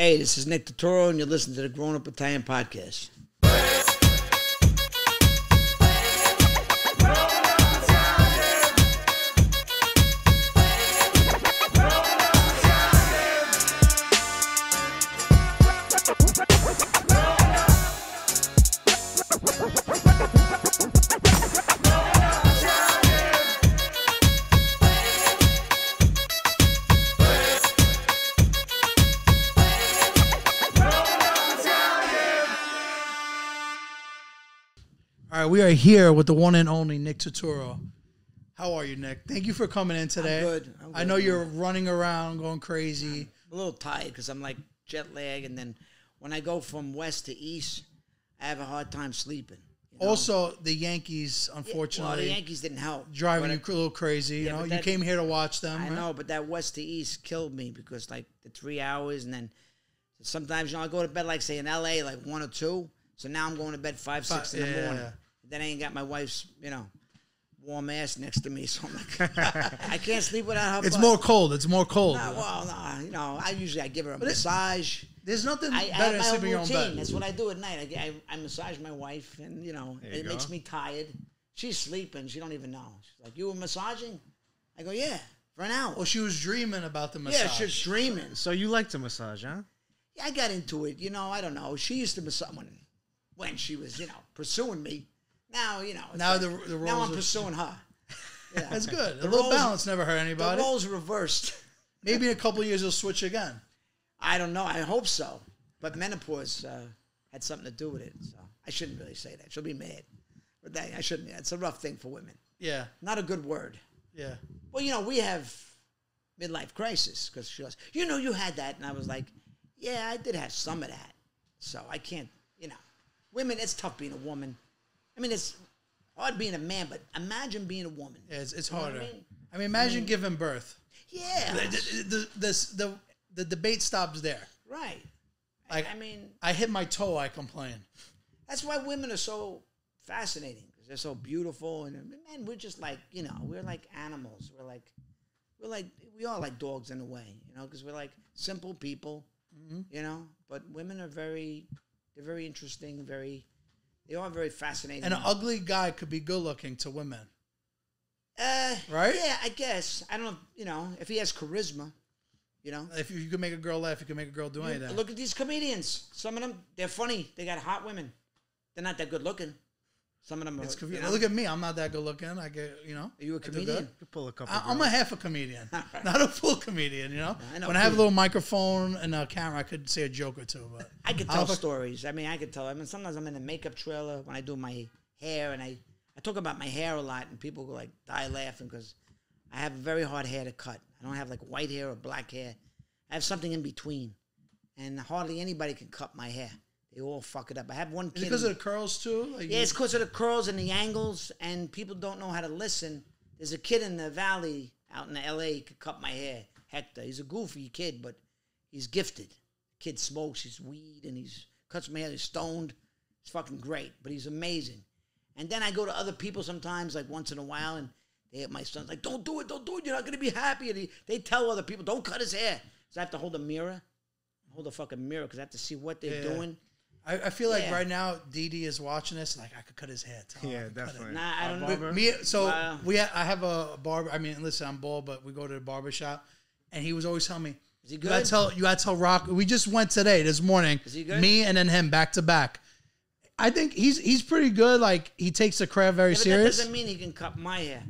Hey, this is Nick Turturro, and you're listening to the Grown Up Italian Podcast. We are here with the one and only Nick Turturro. How are you, Nick? Thank you for coming in today. I'm good. I know you're running around, going crazy. I'm a little tired because I'm like jet lag, and then when I go from west to east, I have a hard time sleeping. You know? Also, the Yankees, unfortunately, well, the Yankees didn't help, driving you a little crazy. Yeah, you know, you came here to watch them. I know, but that west to east killed me because like the 3 hours, and then sometimes, you know, I go to bed like say in L.A. like 1 or 2, so now I'm going to bed 5, 6 in the morning. Yeah. Then I ain't got my wife's, you know, warm ass next to me, so I'm like, I can't sleep without her. It's more cold. Nah, well, nah, you know, I usually give her a massage. There's nothing better than sleeping in your own bed. That's what I do at night. I massage my wife, and you know, it makes me tired. She's sleeping. She don't even know. She's like, "You were massaging?" I go, "Yeah, for an hour." Well, she was dreaming about the massage. Yeah, she was dreaming. So you like to massage, huh? Yeah, I got into it. You know, I don't know. She used to massage when she was, you know, pursuing me. Now, you know, now, like, the roles now I'm pursuing her. Yeah. That's good. A little balance never hurt anybody. The roles reversed. Maybe in a couple of years you'll switch again. I don't know. I hope so. But menopause had something to do with it. So I shouldn't really say that. She'll be mad. But that, I shouldn't. It's a rough thing for women. Yeah. Not a good word. Yeah. Well, you know, we have midlife crisis because she goes, "You know, you had that." And I was like, "Yeah, I did have some of that." So I can't, you know. Women, it's tough being a woman. I mean, it's hard being a man, but imagine being a woman. Yeah, it's harder. I mean, imagine giving birth. Yeah. The debate stops there. Right. Like, I mean, I hit my toe, I complain. That's why women are so fascinating, because they're so beautiful. And men, we're just like, you know, we're like animals. We are like dogs in a way, you know, because we're like simple people, you know. But women are very interesting, They are very fascinating. And an ugly guy could be good looking to women. Right? Yeah, I guess. I don't know, you know, if he has charisma, you know. If you can make a girl laugh, you can make a girl do anything. Look at these comedians. Some of them, they're funny. They got hot women. They're not that good looking. Some of them are. It's you know? Look at me. I'm not that good looking. I get, you know. Are you a comedian? You pull a couple. I'm a half a comedian. Right. Not a full comedian, you know. I know when I have a little microphone and a camera, I could say a joke or two. But I could tell stories. I mean, sometimes I'm in a makeup trailer when I do my hair, and I talk about my hair a lot, and people go like die laughing because I have very hard hair to cut. I don't have like white hair or black hair. I have something in between, and hardly anybody can cut my hair. They all fuck it up. I have one kid. Is it because of the curls, too? Like yeah, it's because of the curls and the angles, and people don't know how to listen. There's a kid in the valley out in L.A. He could cut my hair. Hector. He's a goofy kid, but he's gifted. Kid smokes, he's weed, and he's cuts my hair. He's stoned. He's fucking great, but he's amazing. And then I go to other people sometimes, like once in a while, and they hit my son's like, don't do it. You're not going to be happy. And they tell other people, don't cut his hair. So I have to hold a mirror. Hold a fucking mirror because I have to see what they're doing. I feel like right now, Dee is watching this. Like I could cut his hair. Yeah, definitely. Nah, I don't know. I have a barber. I mean, listen, I'm bald, but we go to the barber shop, and he was always telling me, "Is he good?" You gotta tell Rock. We just went today, this morning. Is he good? Me and then him back to back. I think he's pretty good. Like he takes the craft very serious. That doesn't mean he can cut my hair.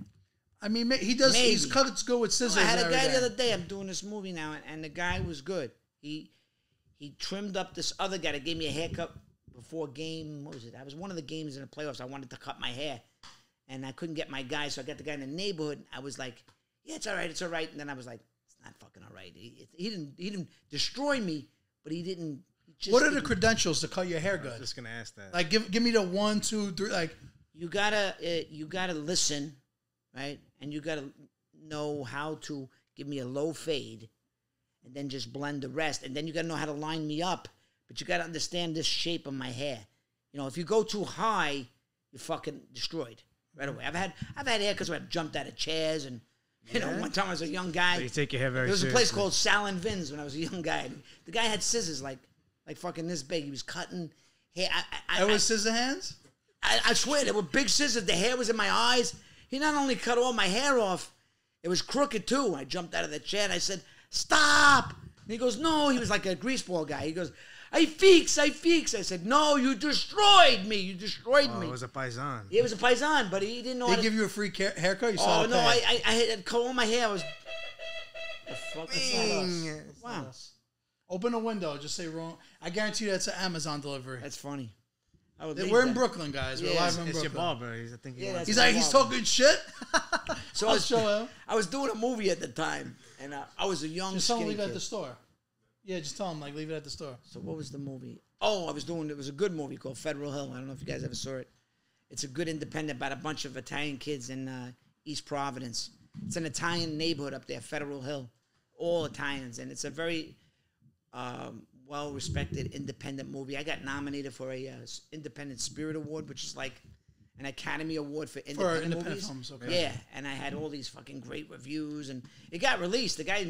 I mean, he does. Maybe. He's cuts good with scissors. I had a guy the other day. I'm doing this movie now, and the guy was good. He trimmed up this other guy that gave me a haircut before game. What was it? I was one of the games in the playoffs. I wanted to cut my hair, and I couldn't get my guy, so I got the guy in the neighborhood. I was like, "Yeah, it's all right, it's all right." And then I was like, "It's not fucking all right." He didn't destroy me, but he didn't. What are the credentials to cut your hair good? I was just gonna ask that. Like, give me the 1, 2, 3. Like, you gotta listen, right? And you gotta know how to give me a low fade. And then just blend the rest. And then you got to know how to line me up. But you got to understand this shape of my hair. You know, if you go too high, you're fucking destroyed right away. I've had haircuts where I've jumped out of chairs and You know, one time I was a young guy. They take your hair very seriously. There was a place called Sal and Vin's when I was a young guy. The guy had scissors like fucking this big. He was cutting hair. I was scissor hands? I swear, they were big scissors. The hair was in my eyes. He not only cut all my hair off, it was crooked too. I jumped out of the chair and I said, "Stop!" And he goes, "No." He was like a greaseball guy. He goes, "I fix, I fix." I said, "No, you destroyed me. You destroyed me." It was a paisan. It was a paisan, but he didn't know. They give you a free haircut. You saw. Oh no, I had cut all my hair. I was. The fuck is wow. Open a window. Just say wrong. I guarantee you that's an Amazon delivery. That's funny. We're in Brooklyn, guys. We're live in Brooklyn. It's your barber. He's talking shit. So I was doing a movie at the time, and I was a young. Just tell him leave it at the store. Yeah, just tell him like leave it at the store. So what was the movie? Oh, I was doing. It was a good movie called Federal Hill. I don't know if you guys ever saw it. It's a good independent about a bunch of Italian kids in East Providence. It's an Italian neighborhood up there, Federal Hill, all Italians, and it's a very. Well-respected independent movie. I got nominated for a Independent Spirit Award, which is like an Academy Award for independent films. Okay. Yeah, and I had all these fucking great reviews, and it got released. The guy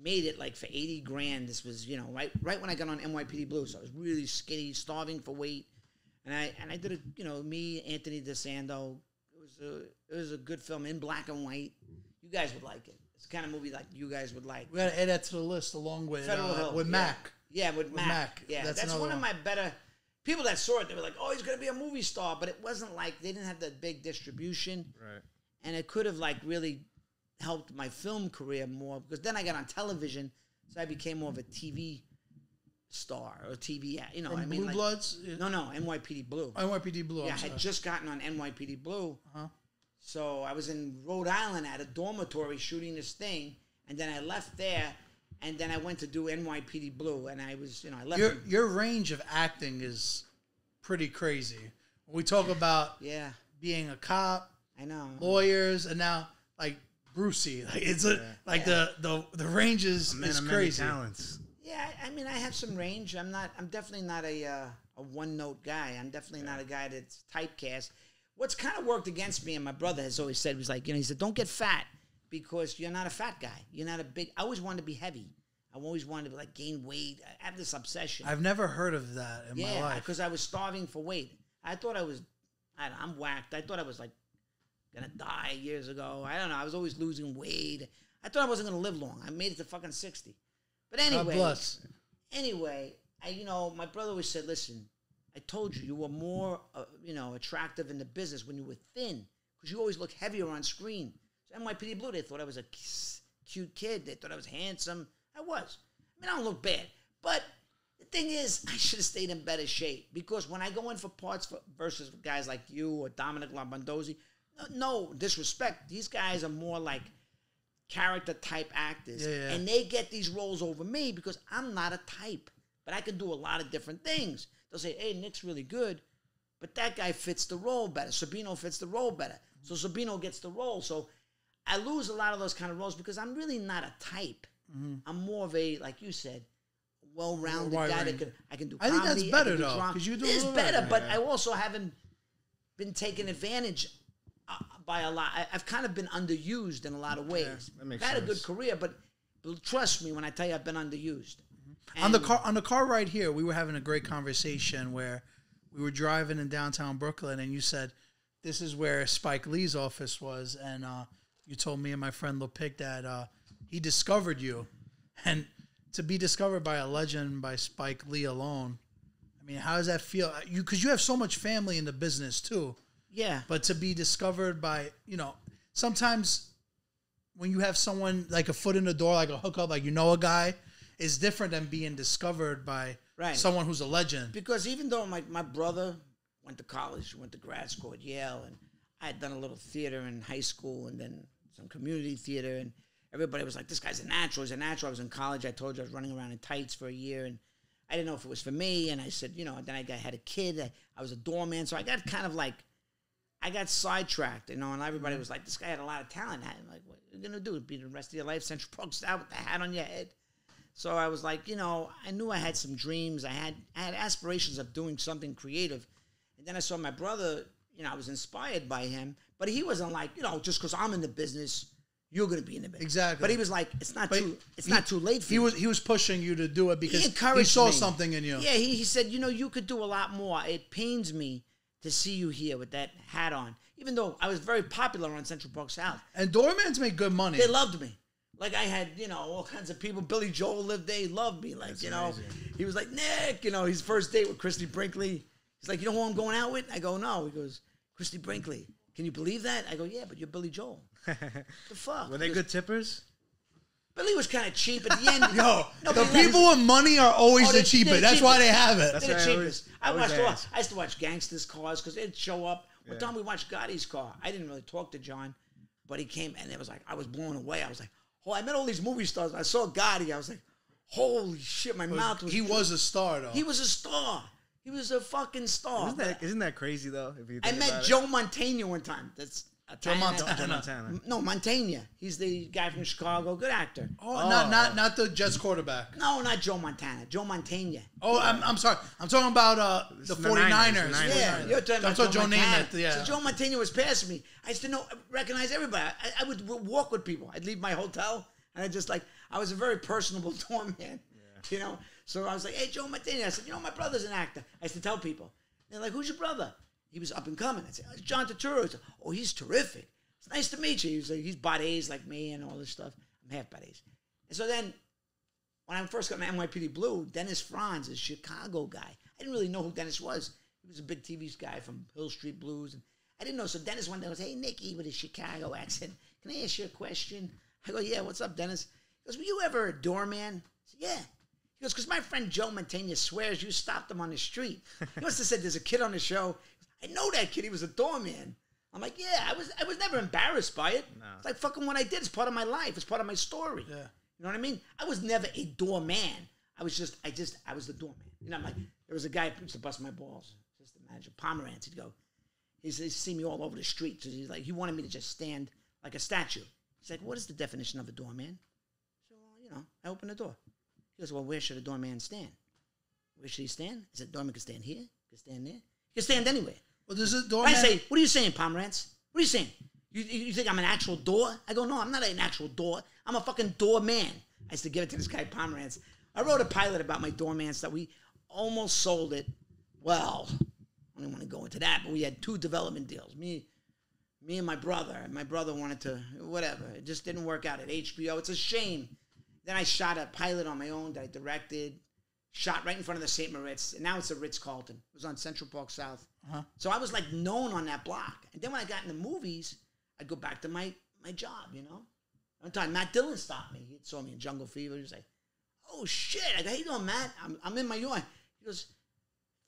made it like for 80 grand. This was, you know, right when I got on NYPD Blue, so I was really skinny, starving for weight, and I did a, you know, me, Anthony DeSando. It was a good film in black and white. You guys would like it. It's the kind of movie like you guys would like. We gotta add that to the list along with Federal Hill, with Mac. Yeah, with Mac. Yeah, that's one of my better people that saw it. They were like, "Oh, he's gonna be a movie star," but it wasn't like they didn't have that big distribution, right? And it could have like really helped my film career more because then I got on television, so I became more of a TV star or TV. You know, what I mean, Blue Bloods. No, NYPD Blue. NYPD Blue. Yeah, I had just gotten on NYPD Blue. Uh-huh. So I was in Rhode Island at a dormitory shooting this thing, and then I left there, and then I went to do NYPD Blue, and I was, you know, I left. Your range of acting is pretty crazy. We talk about being a cop, I know, lawyers, and now like Brucey. Like it's the range is crazy. Talents. Yeah, I mean, I have some range. I'm definitely not a one note guy. I'm definitely not a guy that's typecast. What's kind of worked against me, and my brother has always said, was like, you know, he said, "Don't get fat because you're not a fat guy. You're not a big." I always wanted to be heavy. I always wanted to like gain weight. I have this obsession. I've never heard of that in my life. Yeah, because I was starving for weight. I thought I was, I'm whacked. I thought I was like gonna die years ago. I don't know. I was always losing weight. I thought I wasn't gonna live long. I made it to fucking 60. But anyway, God bless. Anyway, you know, my brother always said, "Listen, I told you, you were more, you know, attractive in the business when you were thin because you always look heavier on screen." So NYPD Blue, they thought I was a cute kid. They thought I was handsome. I was. I mean, I don't look bad. But the thing is, I should have stayed in better shape because when I go in for parts versus guys like you or Dominic Lombardosi, no disrespect, these guys are more like character-type actors. Yeah, yeah. And they get these roles over me because I'm not a type. But I can do a lot of different things. They'll say, "Hey, Nick's really good, but that guy fits the role better. Sabino fits the role better." So Sabino gets the role. So I lose a lot of those kind of roles because I'm really not a type. Mm-hmm. I'm more of a, like you said, well-rounded guy that could, I can do comedy. I think that's better, though. It's better, but I also haven't been taken advantage by a lot. I've kind of been underused in a lot of ways. Yeah, that makes sense. I've had a good career, but trust me when I tell you I've been underused. And on the car ride here, we were having a great conversation where we were driving in downtown Brooklyn, and you said, "This is where Spike Lee's office was," and you told me and my friend LePic that he discovered you, and to be discovered by a legend, by Spike Lee alone, I mean, how does that feel? Because you have so much family in the business too, yeah. But to be discovered by, you know, sometimes when you have someone like a foot in the door, like a hookup, like you know a guy. Is different than being discovered by someone who's a legend. Because even though my brother went to college, went to grad school at Yale, and I had done a little theater in high school and then some community theater, and everybody was like, "This guy's a natural, he's a natural." I was in college. I told you I was running around in tights for a year, and I didn't know if it was for me. And I said, you know, then I had a kid. I was a doorman. So I got kind of like, I got sidetracked, you know, and everybody was like, "This guy had a lot of talent." I'm like, "What are you going to do? Be the rest of your life Central Park style with the hat on your head?" So I was like, you know, I knew I had some dreams. I had aspirations of doing something creative. And then I saw my brother, you know, I was inspired by him. But he wasn't like, you know, just because I'm in the business, you're going to be in the band. Exactly. But he was like, it's not too late for you. He was pushing you to do it because he saw something in you. Yeah, he said, you know, you could do a lot more. It pains me to see you here with that hat on, even though I was very popular on Central Park South. And doormans make good money. They loved me. Like I had, you know, all kinds of people. Billy Joel lived there. He loved me. Like, that's amazing. He was like, Nick, you know, his first date with Christie Brinkley. He's like, you know who I'm going out with? I go, no. He goes, Christie Brinkley. Can you believe that? I go, yeah, but you're Billy Joel. What the fuck? Were they good tippers? Billy was kind of cheap at the end. Yo, the people with money are always the cheapest. That's why they have it. They're the cheapest. I used to watch gangsters' cars because they'd show up. One time we watched Gotti's car. I didn't really talk to John, but he came and it was like, I was blown away. I was like, oh, I met all these movie stars. I saw Gotti. I was like, holy shit, my mouth was... He was a star, though. He was a star. He was a fucking star. Isn't that crazy, though? If you think about it. I met Joe Mantegna one time. That's... John Montana. No, Mantegna. He's the guy from Chicago. Good actor. Oh. Not the Jets quarterback. No, not Joe Montana. Joe Mantegna. Oh, I'm sorry. I'm talking about the 49ers. Yeah, you're talking about Joe Montana. So Joe Mantegna was passing me. I used to recognize everybody. I would walk with people. I'd leave my hotel, and I was a very personable doorman. Yeah. You know? So I was like, hey, Joe Mantegna. I said, you know, my brother's an actor. I used to tell people. They're like, who's your brother? He was up and coming. I said, oh, John Turturro. Said, oh, he's terrific. It's nice to meet you. He was like, he's bodies like me and all this stuff. I'm half bodies. And so then, when I first got my NYPD Blue, Dennis Franz is a Chicago guy. I didn't really know who Dennis was. He was a big TV guy from Hill Street Blues. And I didn't know. So Dennis one day goes, hey, Nicky, with a Chicago accent, can I ask you a question? I go, yeah, what's up, Dennis? He goes, were you ever a doorman? I said, yeah. He goes, because my friend Joe Mantegna swears you stopped him on the street. He must have said, there's a kid on the show. I know that kid. He was a doorman. I'm like, yeah, I was never embarrassed by it. No. It's like fucking what I did. It's part of my life. It's part of my story. Yeah. You know what I mean? I was never a doorman. I was the doorman. You know, I'm like, there was a guy who used to bust my balls. Just imagine. Pomerantz. He'd go, he'd see me all over the street. So he's like, he wanted me to just stand like a statue. He's like, what is the definition of a doorman? So, you know, I open the door. He goes, well, where should a doorman stand? Where should he stand? I said, doorman can stand here, can stand there. He can stand anywhere. Well, there's a doorman. I say, what are you saying, Pomerantz? What are you saying? You think I'm an actual door? I go, no, I'm not an actual door. I'm a fucking doorman. I used to give it to this guy, Pomerantz. I wrote a pilot about my doorman stuff. We almost sold it. Well, I don't want to go into that, but we had 2 development deals. Me and my brother. My brother wanted to, whatever. It just didn't work out at HBO. It's a shame. Then I shot a pilot on my own that I directed. Shot right in front of the St. Moritz, and now it's the Ritz-Carlton. It was on Central Park South. Uh-huh. So I was, like, known on that block. And then when I got in the movies, I'd go back to my job, you know? One time, Matt Dillon stopped me. He saw me in Jungle Fever. He was like, oh, shit. I go, how you doing, Matt? I'm in my yard. He goes,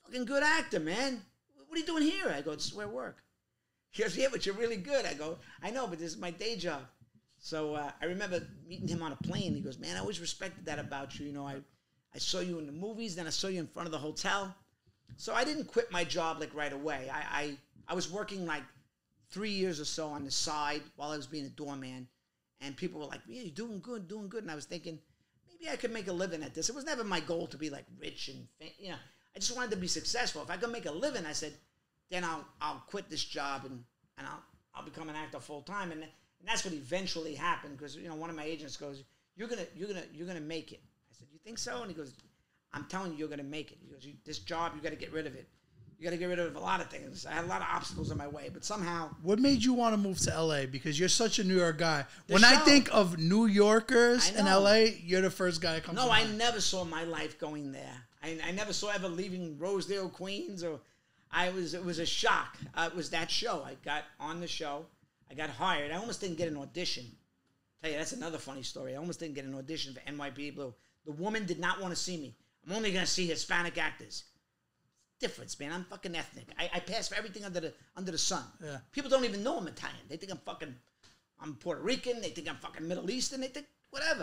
fucking good actor, man. What are you doing here? I go, this is where I work. He goes, yeah, but you're really good. I go, I know, but this is my day job. So I remember meeting him on a plane. He goes, man, I always respected that about you. You know, I saw you in the movies, then I saw you in front of the hotel. So I didn't quit my job like right away. I was working like 3 years or so on the side while I was being a doorman. And people were like, yeah, you're doing good. And I was thinking, maybe I could make a living at this. It was never my goal to be like rich and, you know, I just wanted to be successful. If I could make a living, I said, then I'll quit this job and I'll become an actor full time. And that's what eventually happened because, you know, one of my agents goes, you're gonna make it. Think so? And he goes, I'm telling you, you're going to make it. He goes, this job, you got to get rid of it. You got to get rid of a lot of things. I had a lot of obstacles in my way, but somehow. What made you want to move to L.A.? Because you're such a New York guy. When I think of New Yorkers in L.A., you're the first guy that comes to mind. No, I never saw my life going there. I never saw ever leaving Rosedale, Queens. It was a shock. It was that show. I got on the show. I got hired. I almost didn't get an audition. Tell you, that's another funny story. I almost didn't get an audition for NYPD Blue. The woman did not want to see me. I'm only going to see Hispanic actors. Difference, man. I'm fucking ethnic. I pass for everything under the sun. Yeah. People don't even know I'm Italian. They think I'm Puerto Rican. They think I'm fucking Middle Eastern. They think whatever.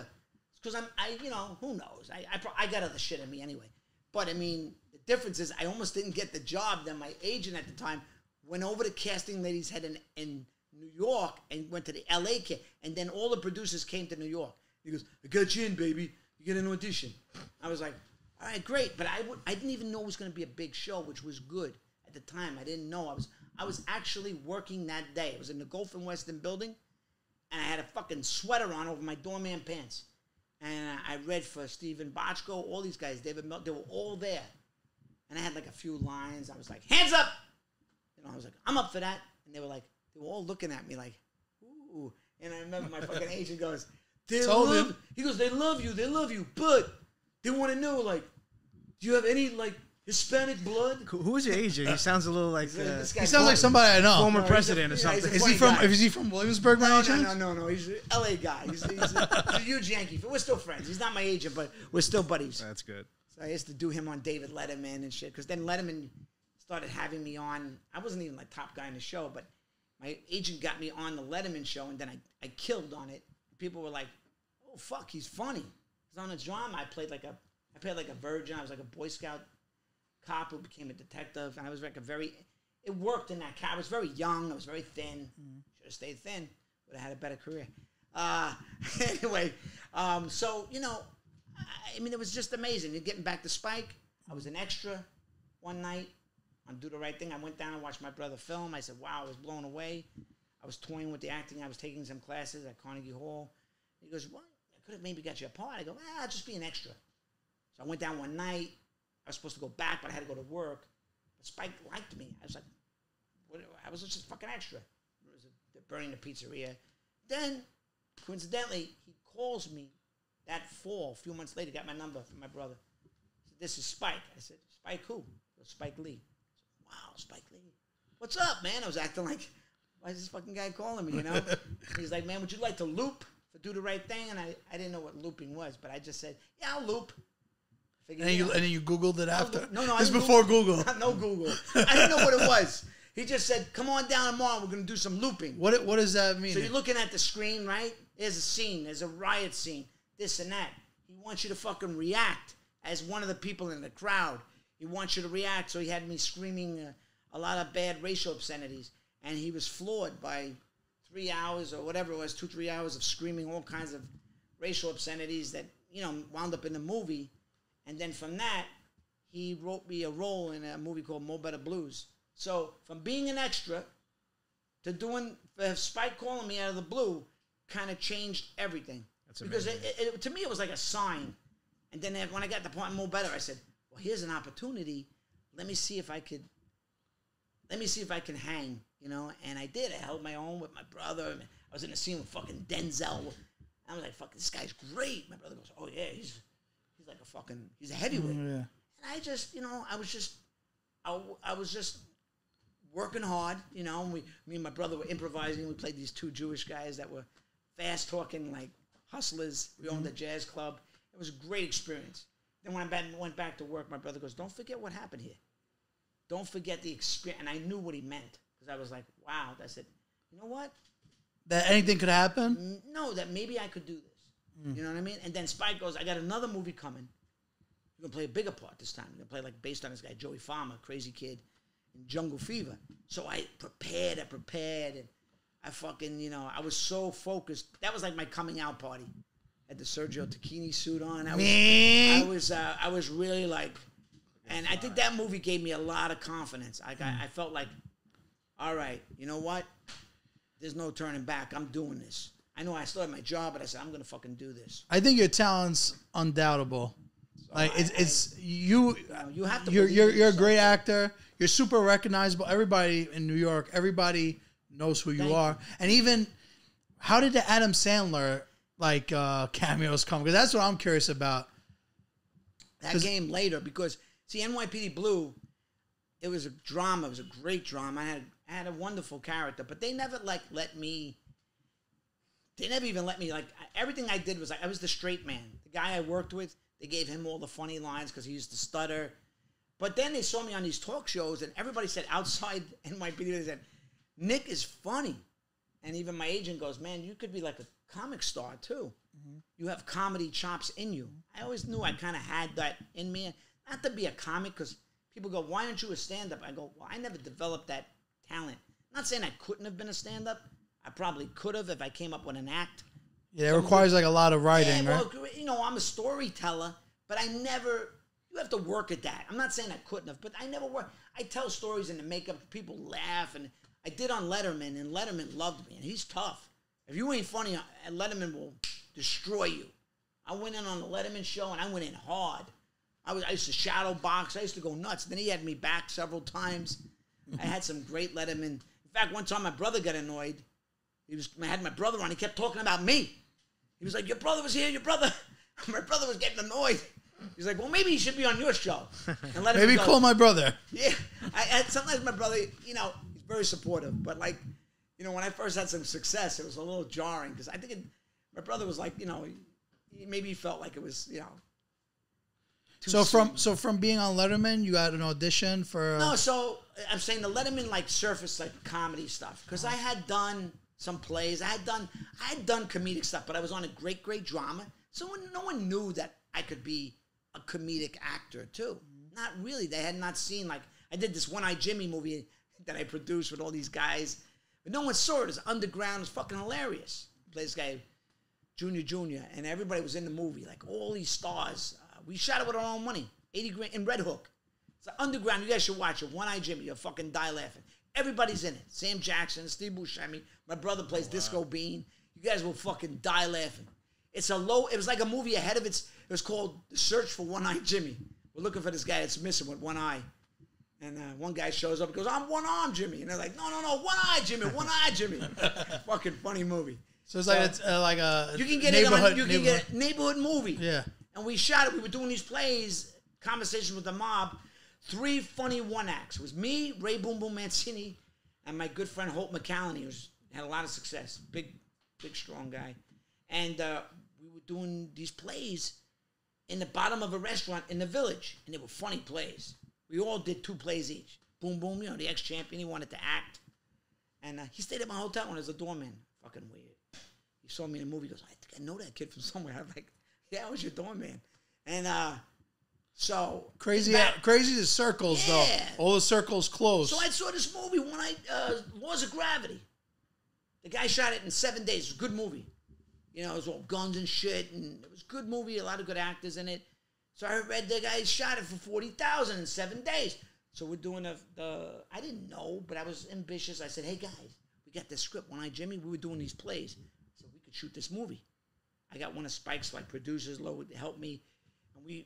It's because you know, who knows? I got other shit in me anyway. But I mean, the difference is I almost didn't get the job. Then my agent at the time went over to casting lady's head in New York and went to the LA kid. And then all the producers came to New York. He goes, I got you in, baby. You get an audition. I was like, all right, great. But I didn't even know it was going to be a big show, which was good at the time. I didn't know. I was actually working that day. It was in the Gulf and Weston building. and I had a fucking sweater on over my doorman pants. And I read for Stephen Bochco, all these guys, David Mel, they were all there. And I had like a few lines. I was like, hands up! You know, I was like, I'm up for that. And they were like, they were all looking at me like, ooh. And I remember my fucking agent goes, he goes, they love you, but they want to know, like, do you have any, like, Hispanic blood? Who is your agent? He sounds a little like he sounds like somebody I know, former president or something. Yeah, is he from Williamsburg? No, he's an LA guy. He's a huge Yankee. We're still friends. He's not my agent, but we're still buddies. That's good. So I used to do him on David Letterman and shit, because then Letterman started having me on. I wasn't even like top guy in the show, but my agent got me on the Letterman show, and then I killed on it. People were like, "Oh fuck, he's funny." Because on a drama, I played like a virgin. I was like a Boy Scout cop who became a detective, and I was like it worked in that car. I was very young, I was very thin. Should have stayed thin, would have had a better career. Anyway, so, you know, I mean, it was just amazing. You're getting back to Spike. I was an extra one night on Do the Right Thing. I went down and watched my brother film. I said, wow, I was blown away. I was toying with the acting. I was taking some classes at Carnegie Hall. He goes, well, I could have maybe got you a part. I go, I'll just be an extra. So I went down one night. I was supposed to go back, but I had to go to work. But Spike liked me. I was like, what? I was just fucking extra. They're burning the pizzeria. Then, coincidentally, he calls me that fall, a few months later, got my number from my brother. He said, this is Spike. I said, Spike who? It was Spike Lee. I said, wow, Spike Lee. What's up, man? I was acting like, why is this fucking guy calling me, you know? He's like, man, would you like to loop for Do the Right Thing? And I didn't know what looping was, but I just said, yeah, I'll loop. And then you Googled it after? No. This is before Google. No Google. I didn't know what it was. He just said, come on down tomorrow. We're going to do some looping. What does that mean? So you're looking at the screen, right? There's a scene. There's a riot scene. This and that. He wants you to fucking react as one of the people in the crowd. He wants you to react. So he had me screaming a lot of bad racial obscenities. And he was floored by 3 hours or whatever it was, 2, 3 hours of screaming all kinds of racial obscenities that, you know, wound up in the movie. And then from that, he wrote me a role in a movie called Mo Better Blues. So from being an extra to doing Spike calling me out of the blue kind of changed everything. That's amazing. Because to me, it was like a sign. And then when I got the part Mo Better, I said, well, here's an opportunity. Let me see if I can hang, you know? And I did. I held my own with my brother. I mean, I was in a scene with fucking Denzel. I was like, fuck, this guy's great. My brother goes, oh, yeah, he's like a fucking, he's a heavyweight. Yeah. And I just, you know, I was just working hard, you know, and me and my brother were improvising. We played these two Jewish guys that were fast talking, like hustlers. We owned a jazz club. It was a great experience. Then when I went back to work, my brother goes, don't forget what happened here. Don't forget the experience. And I knew what he meant, because I was like, wow. I said, you know what? That anything could happen? No, that maybe I could do this. You know what I mean? And then Spike goes, I got another movie coming. You're going to play a bigger part this time. You're going to play, like, based on this guy, Joey Farmer, crazy kid, in Jungle Fever. So I prepared, and I fucking, you know, I was so focused. That was like my coming out party. I had the Sergio Tacchini suit on. I was really like, and I think that movie gave me a lot of confidence. I felt like, all right, you know what? There's no turning back. I'm doing this. I know I still had my job, but I said, I'm going to fucking do this. I think your talent's undoubtable. So like, you have to believe you're a great actor. You're super recognizable. Everybody in New York, everybody knows who you are. And even, how did the Adam Sandler, like, cameos come? Because that's what I'm curious about. That came later, because, see, NYPD Blue, it was a drama. It was a great drama. I had a wonderful character, but they never, like, let me... They never even let me, like, everything I did was, like, I was the straight man. The guy I worked with, they gave him all the funny lines because he used to stutter. But then they saw me on these talk shows, and everybody said, outside NYPD, they said, Nick is funny. And even my agent goes, man, you could be like a comic star, too. Mm-hmm. You have comedy chops in you. I always knew I kind of had that in me. Not to be a comic, because people go, why aren't you a stand-up? I go, well, I never developed that talent. I'm not saying I couldn't have been a stand-up. I probably could have if I came up with an act. Yeah, it requires like a lot of writing, right? Well, you know, I'm a storyteller, but I never, you have to work at that. I'm not saying I couldn't have, but I never worked. I tell stories in the makeup, people laugh, and I did on Letterman, and Letterman loved me, and he's tough. If you ain't funny, Letterman will destroy you. I went in on the Letterman show, and I went in hard. I used to shadow box. I used to go nuts. Then he had me back several times. I had some great Letterman. In fact, one time my brother got annoyed. I had my brother on. He kept talking about me. He was like, your brother was here, your brother. My brother was getting annoyed. He's like, well, maybe he should be on your show. And let maybe call my brother. Yeah. Sometimes my brother, you know, he's very supportive. But, like, you know, when I first had some success, it was a little jarring. Because I think my brother was like, you know, maybe he felt like it was, you know. So from being on Letterman, you had an audition for... No, so I'm saying the Letterman, like, surfaced, like, comedy stuff. Because I had done some plays. I had done comedic stuff, but I was on a great, great drama. So no one knew that I could be a comedic actor, too. Not really. They had not seen, like, I did this One-Eyed Jimmy movie that I produced with all these guys. But no one saw it. It's underground. It's fucking hilarious. I played this guy, Junior, and everybody was in the movie. Like, all these stars. We shot it with our own money. 80 grand in Red Hook. It's underground. You guys should watch it. One-Eyed Jimmy. You'll fucking die laughing. Everybody's in it. Sam Jackson, Steve Buscemi. My brother plays Disco Bean. You guys will fucking die laughing. It's a low, it was like a movie ahead of its, it was called Search for One-Eyed Jimmy. We're looking for this guy that's missing with one eye. And one guy shows up and goes, I'm One-Eyed Jimmy. And they're like, no, One-Eyed Jimmy, One-Eyed Jimmy. Fucking funny movie. So it's like a neighborhood movie. Yeah. And we shot it. We were doing these plays, Conversations with the Mob, 3 funny one-acts. It was me, Ray Boom Boom Mancini, and my good friend Holt McCallany, who had a lot of success. Big, strong guy. And we were doing these plays in the bottom of a restaurant in the village. And they were funny plays. We all did 2 plays each. Boom Boom, you know, the ex-champion, he wanted to act. And he stayed at my hotel when I was a doorman. Fucking weird. He saw me in a movie. He goes, I think I know that kid from somewhere. I was like, yeah, I was your doorman. And so... Crazy the circles, though. All the circles closed. So I saw this movie when I... Laws of Gravity. The guy shot it in 7 days. It was a good movie. You know, it was all guns and shit, and it was a good movie, a lot of good actors in it. So I read the guy shot it for $40,000 in 7 days. So we're doing the I didn't know, but I was ambitious. I said, hey, guys, we got this script. One-Eyed Jimmy, we were doing these plays. So we could shoot this movie. I got one of Spike's, like, producers, Lowe, to help me. And we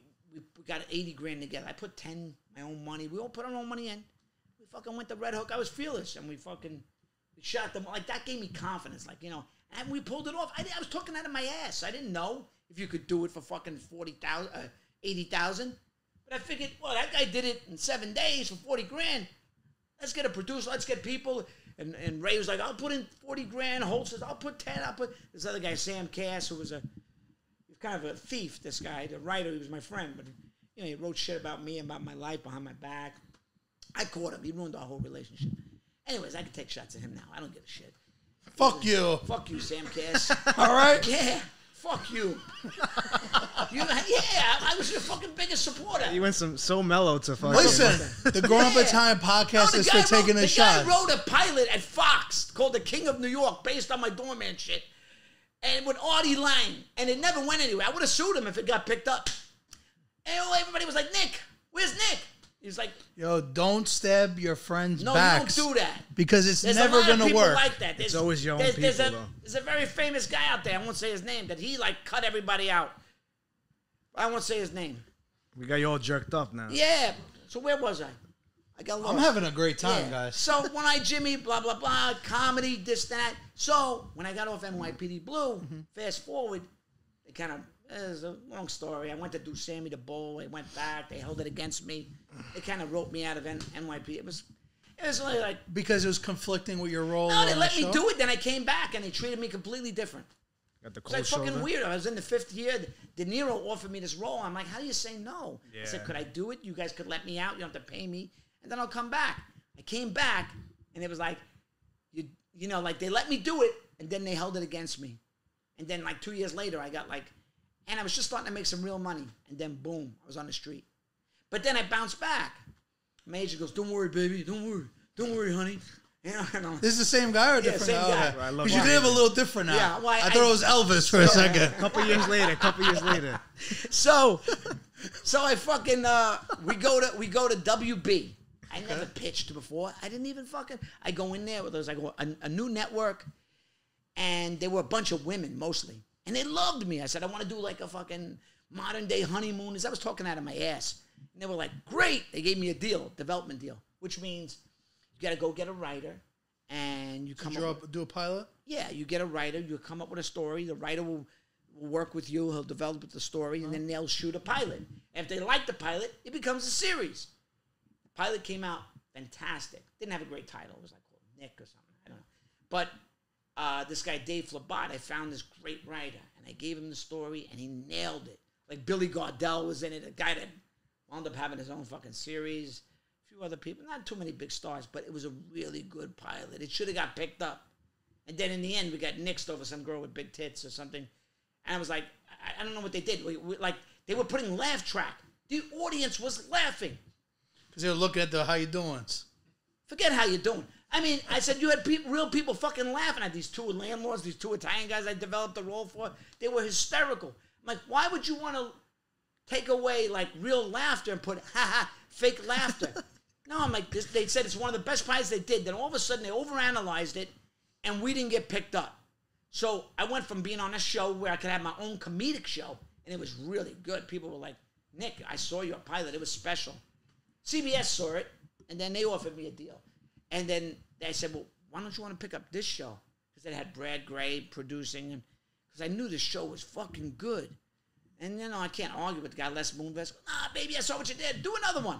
got 80 grand together. I put 10, my own money. We all put our own money in. We fucking went to Red Hook. I was fearless, and we shot them. Like, that gave me confidence. Like, you know. And we pulled it off. I was talking out of my ass. I didn't know if you could do it for fucking 40,000, 80,000. But I figured, well, that guy did it in 7 days for 40 grand. Let's get a producer. Let's get people. And Ray was like, I'll put in 40 grand. Holt says, I'll put 10. I'll put this other guy, Sam Cass, who was kind of a thief, this guy, the writer. He was my friend. But, you know, he wrote shit about me and about my life behind my back. I caught him. He ruined our whole relationship. Anyways, I can take shots at him now. I don't give a shit. Fuck you. Fuck you, Sam Cass. All right? Yeah. Fuck you. I was your fucking biggest supporter. You went so mellow to fucking... Listen, the Grown Up in Time podcast is for taking a shot. The guy wrote a pilot at Fox called The King of New York based on my doorman shit and with Artie Lang, and it never went anywhere. I would have sued him if it got picked up. And everybody was like, Nick, where's Nick? He's like, yo, don't stab your friend's backs. No, don't do that. Because there's never going to work. Like that. It's always your own people, There's a very famous guy out there. I won't say his name. That he, like, cut everybody out. I won't say his name. We got you all jerked up now. Yeah. So where was I? I got lost. I'm having a great time, guys. So when I Jimmy, blah, blah, blah, comedy, this, that. So when I got off NYPD Blue, fast forward, they kind of... It's a long story. I went to do Sammy the Bull. I went back. They held it against me. They kind of wrote me out of NYP. It was only like... Because it was conflicting with your role. No, they let me do it. Then I came back, and they treated me completely different. Got the cold shoulder. It's like fucking weird. I was in the 5th year. De Niro offered me this role. I'm like, how do you say no? Yeah. I said, could I do it? You guys could let me out. You don't have to pay me. And then I'll come back. I came back, and it was like, you know, like they let me do it, and then they held it against me. And then like 2 years later, I got like... And I was just starting to make some real money. And then, boom, I was on the street. But then I bounced back. My agent goes, don't worry, baby. Don't worry. Don't worry, honey. You know, and like, this is the same guy or a different guy? Because you did have a little different now. Yeah, well, I thought it was Elvis for a second. A couple years later. A couple years later. So I fucking, we go to WB. I never pitched before. I didn't even fucking, I go in there with those. I go, a new network. And they were a bunch of women, mostly. And they loved me. I said, I want to do like a fucking modern day honeymoon. As I was talking out of my ass. And they were like, great. They gave me a deal, development deal, which means you got to go get a writer. And you come up, do a pilot? Yeah, you get a writer. You come up with a story. The writer will work with you. He'll develop the story. And then they'll shoot a pilot. And if they like the pilot, it becomes a series. The pilot came out fantastic. Didn't have a great title. It was like Nick or something. I don't know. But this guy, Dave Flabat, I found this great writer. And I gave him the story, and he nailed it. Like Billy Gardell was in it, a guy that wound up having his own fucking series. Other people, not too many big stars, but it was a really good pilot. It should have got picked up. And then in the end, we got nixed over some girl with big tits or something. And I was like, I don't know what they did. Like, they were putting laugh track. The audience was laughing. Because they were looking at the how you doings. Forget how you doing. I mean, I said you had real people fucking laughing at these two landlords, these two Italian guys I developed the role for. They were hysterical. I'm like, why would you want to take away, like, real laughter and put, ha-ha, fake laughter? No, I'm like, they said it's one of the best pilots they did. Then all of a sudden, they overanalyzed it, and we didn't get picked up. So I went from being on a show where I could have my own comedic show, and it was really good. People were like, Nick, I saw your pilot. It was special. CBS saw it, and then they offered me a deal. And then they said, well, why don't you want to pick up this show? Because it had Brad Gray producing, because I knew the show was fucking good. And, you know, I can't argue with the guy, Les Moonves. Nah, baby, I saw what you did. Do another one.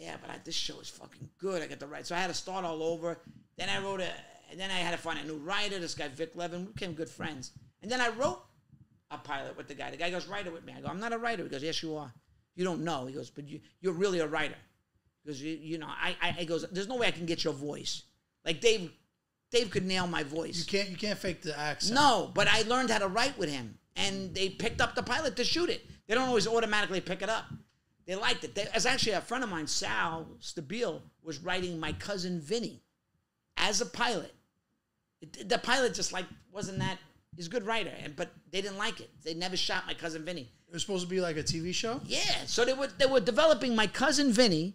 Yeah, but this show is fucking good. I got the right. So I had to start all over. Then I wrote and then I had to find a new writer. This guy, Vic Levin, we became good friends. And then I wrote a pilot with the guy. The guy goes, write it with me. I go, I'm not a writer. He goes, yes, you are. You don't know. He goes, but you're really a writer. He goes, you know, he goes, there's no way I can get your voice. Like Dave could nail my voice. You can't fake the accent. No, but I learned how to write with him. And they picked up the pilot to shoot it. They don't always automatically pick it up. They liked it. As actually a friend of mine, Sal Stabile, was writing My Cousin Vinny as a pilot. The pilot just like wasn't that. He's a good writer, but they didn't like it. They never shot My Cousin Vinny. It was supposed to be like a TV show. Yeah, so they were developing My Cousin Vinny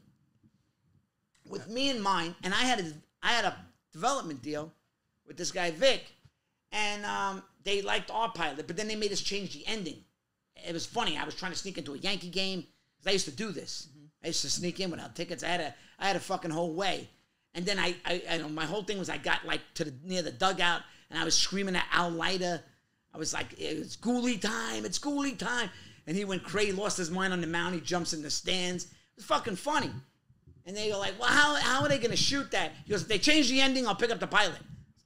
with me in mind, and I had a development deal with this guy Vic, and they liked our pilot, but then they made us change the ending. It was funny. I was trying to sneak into a Yankee game. I used to do this. I used to sneak in without tickets. I had a fucking whole way, and then my whole thing was I got like to near the dugout, and I was screaming at Al Leiter. I was like, "It's Ghoulie time! It's Ghoulie time!" And he went crazy, lost his mind on the mound. He jumps in the stands. It was fucking funny. And they go like, "Well, how are they gonna shoot that?" He goes, "If they change the ending, I'll pick up the pilot."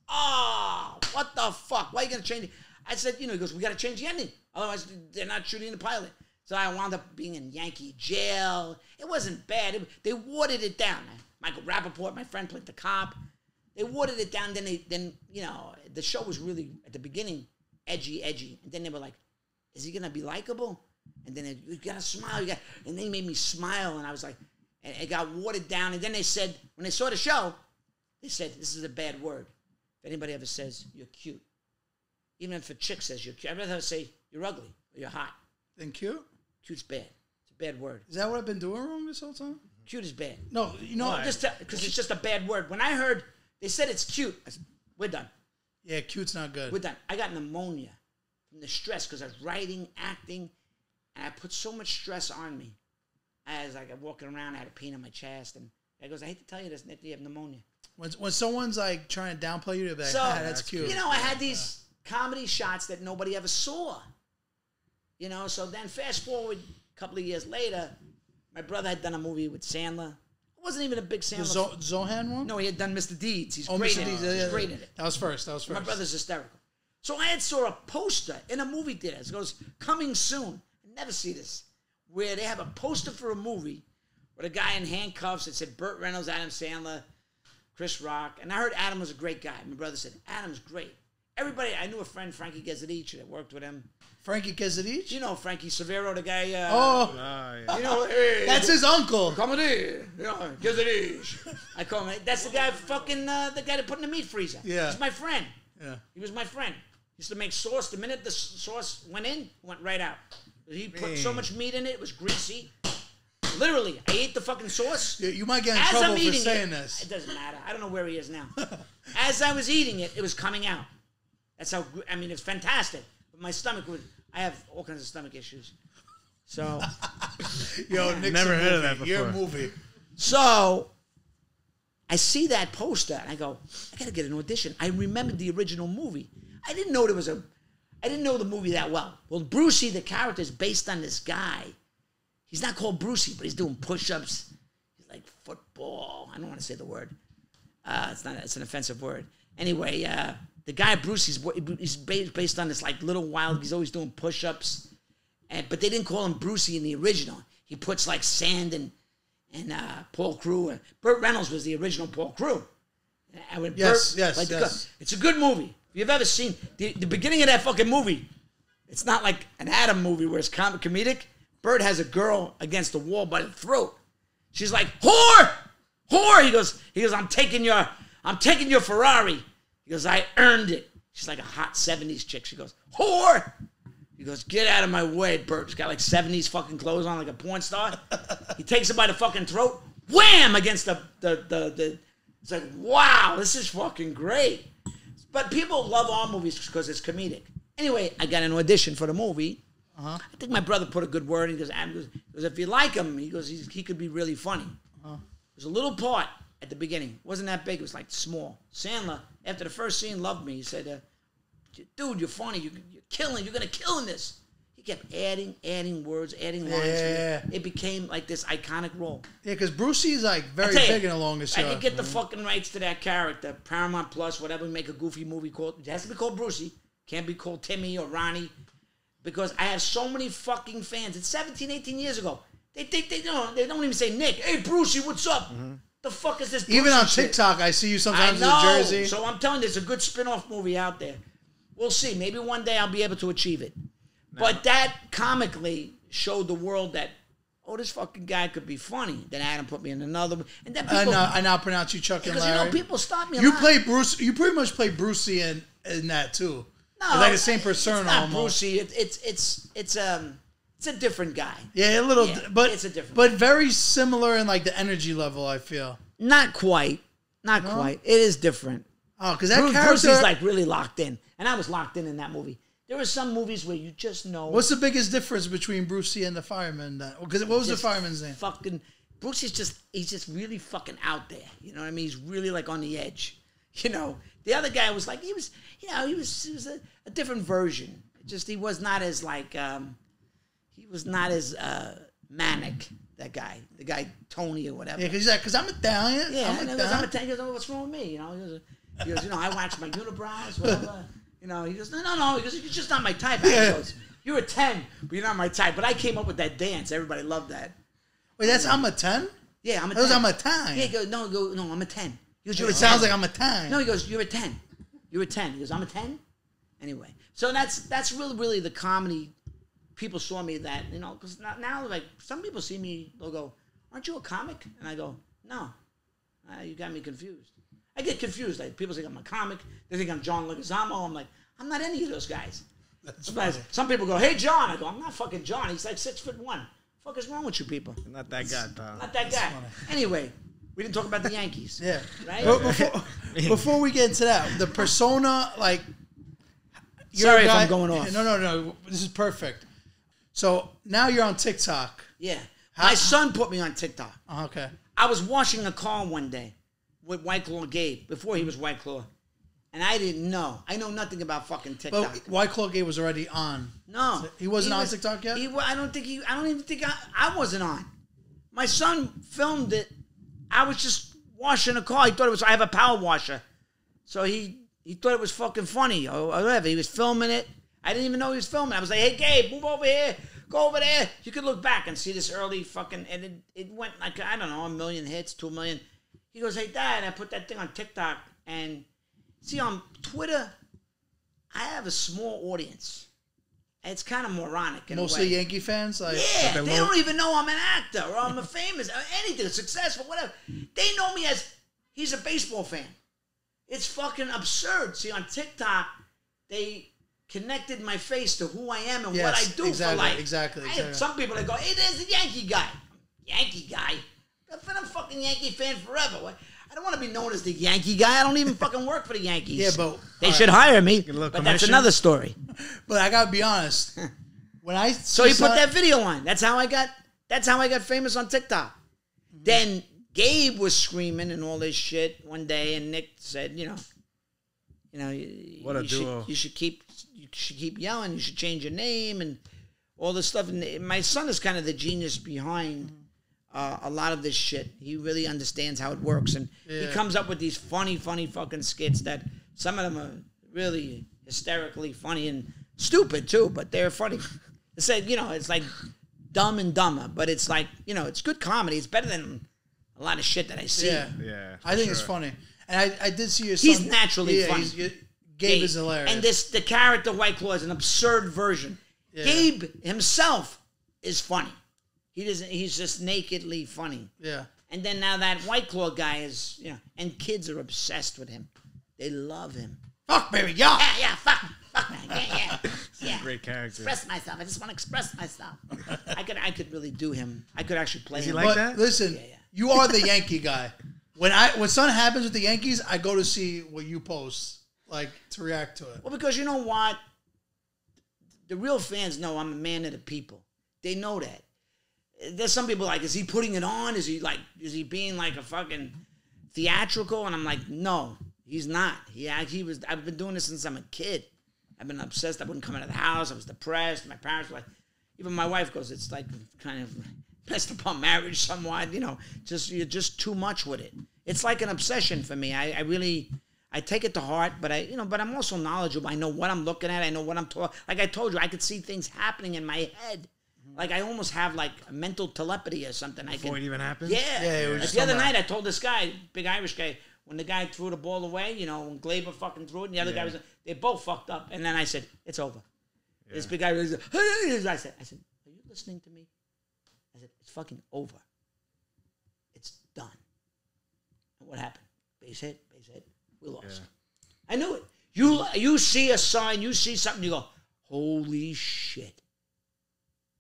Oh, what the fuck? Why are you gonna change it? I said, "You know," he goes, "We gotta change the ending, otherwise they're not shooting the pilot." So I wound up being in Yankee jail. It wasn't bad. They watered it down. Michael Rappaport, my friend, played the cop. They watered it down. Then you know, the show was really, at the beginning, edgy. And then they were like, is he going to be likable? And then you got to smile. And they made me smile. And I was like, and it got watered down. And then they said, when they saw the show, they said, this is a bad word. If anybody ever says, you're cute. Even if a chick says you're cute, I'd rather say you're ugly or you're hot. Than cute? Cute's bad. It's a bad word. Is that what I've been doing wrong this whole time? Cute is bad. No, you know, just because it's just a bad word. When I heard they said it's cute, I said, we're done. Yeah, cute's not good. We're done. I got pneumonia from the stress because I was writing, acting, and I put so much stress on me. As I was like walking around, I had a pain in my chest, and I goes, I hate to tell you this, Nick, you have pneumonia. When someone's like trying to downplay you, they're like, so, ah, that's cute. You know, I had these comedy shots that nobody ever saw. You know, so then fast forward a couple of years later, my brother had done a movie with Sandler. It wasn't even a big Sandler. The Zohan one? No, he had done Mr. Deeds. He's great at it. He's great at it. That was first. My brother's hysterical. So I had saw a poster in a movie theater. It goes, coming soon. I never see this. Where they have a poster for a movie with a guy in handcuffs that said Burt Reynolds, Adam Sandler, Chris Rock. And I heard Adam was a great guy. My brother said, Adam's great. Everybody, I knew a friend, Frankie Gazzadich, that worked with him. Frankie Gazzadich? You know Frankie Severo, the guy. Yeah. You know, hey, that's his uncle. Come here, you know, Gazzadich. I call him. That's the guy, fucking the guy that put in the meat freezer. Yeah, he's my friend. Yeah, he was my friend. He used to make sauce. The minute the sauce went in, it went right out. He put so much meat in it; it was greasy. Literally, I ate the fucking sauce. You might get in trouble for saying this. It doesn't matter. I don't know where he is now. As I was eating it, it was coming out. That's how, I mean, it's fantastic. But my stomach would, I have all kinds of stomach issues. So. Yo, Nick's never heard of that before. Your movie. So, I see that poster, and I go, I gotta get an audition. I remembered the original movie. I didn't know there was a, I didn't know the movie that well. Well, Brucey, the character, is based on this guy. He's not called Brucey, but he's doing push-ups. He's like football. I don't want to say the word. It's not. It's an offensive word. Anyway, the guy Brucey's he's based on this like little wild. He's always doing push-ups, and but they didn't call him Brucey in the original. He puts like sand and Paul Crewe and Burt Reynolds was the original Paul Crewe. Yes. It's a good movie. If you've ever seen the beginning of that fucking movie, it's not like an Adam movie where it's comedic. Bert has a girl against the wall by the throat. She's like, "Whore! Whore!" He goes, I'm taking your Ferrari. He goes, "I earned it." She's like a hot 70s chick. She goes, "Whore!" He goes, "Get out of my way, Bert." She's got like 70s fucking clothes on like a porn star. He takes her by the fucking throat. Wham! Against the it's like, wow, this is fucking great. But people love our movies because it's comedic. Anyway, I got an audition for the movie. Uh-huh. I think my brother put a good word. He goes, Adam goes, if you like him, he goes, he could be really funny. Uh-huh. There's a little part at the beginning. It wasn't that big. It was like small. Sandler, after the first scene, loved me. He said, dude, you're funny. You're killing. You're going to kill in this. He kept adding words, adding lines. Yeah. It became like this iconic role. Yeah, because Brucey's like very big and along the show. I could get the fucking rights to that character. Paramount Plus, whatever, make a goofy movie called. It has to be called Brucey. Can't be called Timmy or Ronnie. Because I have so many fucking fans. It's 17, 18 years ago. They don't even say Nick. Hey, Brucey, what's up? Mm-hmm. The fuck is this Brucey even on TikTok, shit? I see you sometimes in Jersey. So I'm telling you, there's a good spin-off movie out there. We'll see. Maybe one day I'll be able to achieve it. No. But that comically showed the world that, oh, this fucking guy could be funny. Then Adam put me in another. And then people, I now pronounce you Chuck and Larry. Because, you know, people stop me a lot. Play Bruce. You pretty much play Brucey in that, too. No, it's like the same persona. It's not almost. Brucey. It's a different guy. Yeah, a little, yeah, but it's a different, but guy. Very similar in like the energy level. I feel not quite. It is different. Oh, because that character is like really locked in, and I was locked in that movie. There are some movies where you just know. What's the biggest difference between Brucey and the fireman? Because what was the fireman's name? Fucking Brucey's he's just really fucking out there. You know what I mean? He's really like on the edge. You know. The other guy was like, he was a different version. Just, he was not as like, manic, that guy. The guy, Tony or whatever. Yeah, because he's like, because I'm Italian. Yeah, I'm Italian. He goes, what's wrong with me? You know, he goes, you know, I watch my unibrows, whatever. You know, he goes, no. He goes, you're just not my type. Yeah. He goes, you're a 10, but you're not my type. But I came up with that dance. Everybody loved that. Wait, that's, I'm a 10? Yeah, I'm a 10. That was, I'm a 10. Yeah, he goes, no, I'm a 10. Goes, it sounds 10. Like I'm a 10. No, he goes, you're a 10. You're a 10. He goes, I'm a 10? Anyway. So that's really, really the comedy. People saw me that, you know, because now, like, some people see me, they'll go, aren't you a comic? And I go, no. You got me confused. I get confused. Like, people think I'm a comic. They think I'm John Leguizamo. I'm like, I'm not any of those guys. Some people go, hey, John. I go, I'm not fucking John. He's like 6'1". The fuck is wrong with you people? I'm not that guy, pal. Not that guy. Anyway. We didn't talk about the Yankees. Yeah. Right? Before we get into that, the persona, like... Sorry if I'm going off. No. This is perfect. So now you're on TikTok. Yeah. My son put me on TikTok. Oh, okay. I was washing a car one day with White Claw Gabe, before he was White Claw. And I didn't know. I know nothing about fucking TikTok. But White Claw Gabe was already on. No. So he wasn't on TikTok yet? I don't even think I wasn't on. My son filmed it. I was just washing a car. He thought it was, I have a power washer. So he thought it was fucking funny or whatever. He was filming it. I didn't even know he was filming. I was like, hey, Gabe, move over here. Go over there. You could look back and see this early fucking, and it went like, I don't know, 1 million hits, 2 million. He goes, hey, Dad, I put that thing on TikTok. And see, on Twitter, I have a small audience. It's kind of moronic in mostly a way. Yankee fans? Like, yeah, they don't even know I'm an actor or I'm a famous, or anything, successful, whatever. They know me as, he's a baseball fan. It's fucking absurd. See, on TikTok, they connected my face to who I am and what I do for life. Exactly. I have some people that go, hey, there's the Yankee guy. Yankee guy? I've been a fucking Yankee fan forever. I don't want to be known as the Yankee guy. I don't even fucking work for the Yankees. Yeah, but they should hire me. But that's another story. But I gotta be honest. When I so he put that video on. That's how I got. That's how I got famous on TikTok. Mm-hmm. Then Gabe was screaming and all this shit one day, and Nick said, you should keep yelling. You should change your name and all this stuff." And my son is kind of the genius behind a lot of this shit. He really understands how it works, and he comes up with these funny fucking skits that some of them are really hysterically funny and stupid too, but they're funny. It's like, it's like Dumb and Dumber, but it's like, it's good comedy. It's better than a lot of shit that I see. Yeah, I think it's funny. And I did see your son. He's naturally funny. Gabe is hilarious. And the character White Claw is an absurd version. Yeah. Gabe himself is funny. He doesn't. He's just nakedly funny. Yeah. And then now that White Claw guy is, and kids are obsessed with him. They love him. Fuck, baby, y'all. Yeah, fuck, man, yeah. Yeah. Great character. Express myself. I just want to express myself. I could really do him. I could actually play him. Like that? Listen, you are the Yankee guy. When something happens with the Yankees, I go to see what you post, like, to react to it. Well, because you know what? The real fans know I'm a man of the people. They know that. There's some people like, is he putting it on? Is he being like a fucking theatrical? And I'm like, no, he's not. I've been doing this since I'm a kid. I've been obsessed. I wouldn't come out of the house. I was depressed. My parents were like, even my wife goes, it's like kind of blessed upon marriage somewhat, you're just too much with it. It's like an obsession for me. I really take it to heart, but but I'm also knowledgeable. I know what I'm looking at. I know what I'm talking. Like I told you, I could see things happening in my head. Like I almost have like mental telepathy or something. Before it even happens? Yeah. Like the other night I told this guy, big Irish guy, when the guy threw the ball away, when Glaber fucking threw it, and the other guy was, they both fucked up. And then I said, it's over. Yeah. This big guy was like, hey. I said, are you listening to me? I said, it's fucking over. It's done. And what happened? Base hit. We lost. Yeah. I knew it. You see a sign, you see something, you go, holy shit.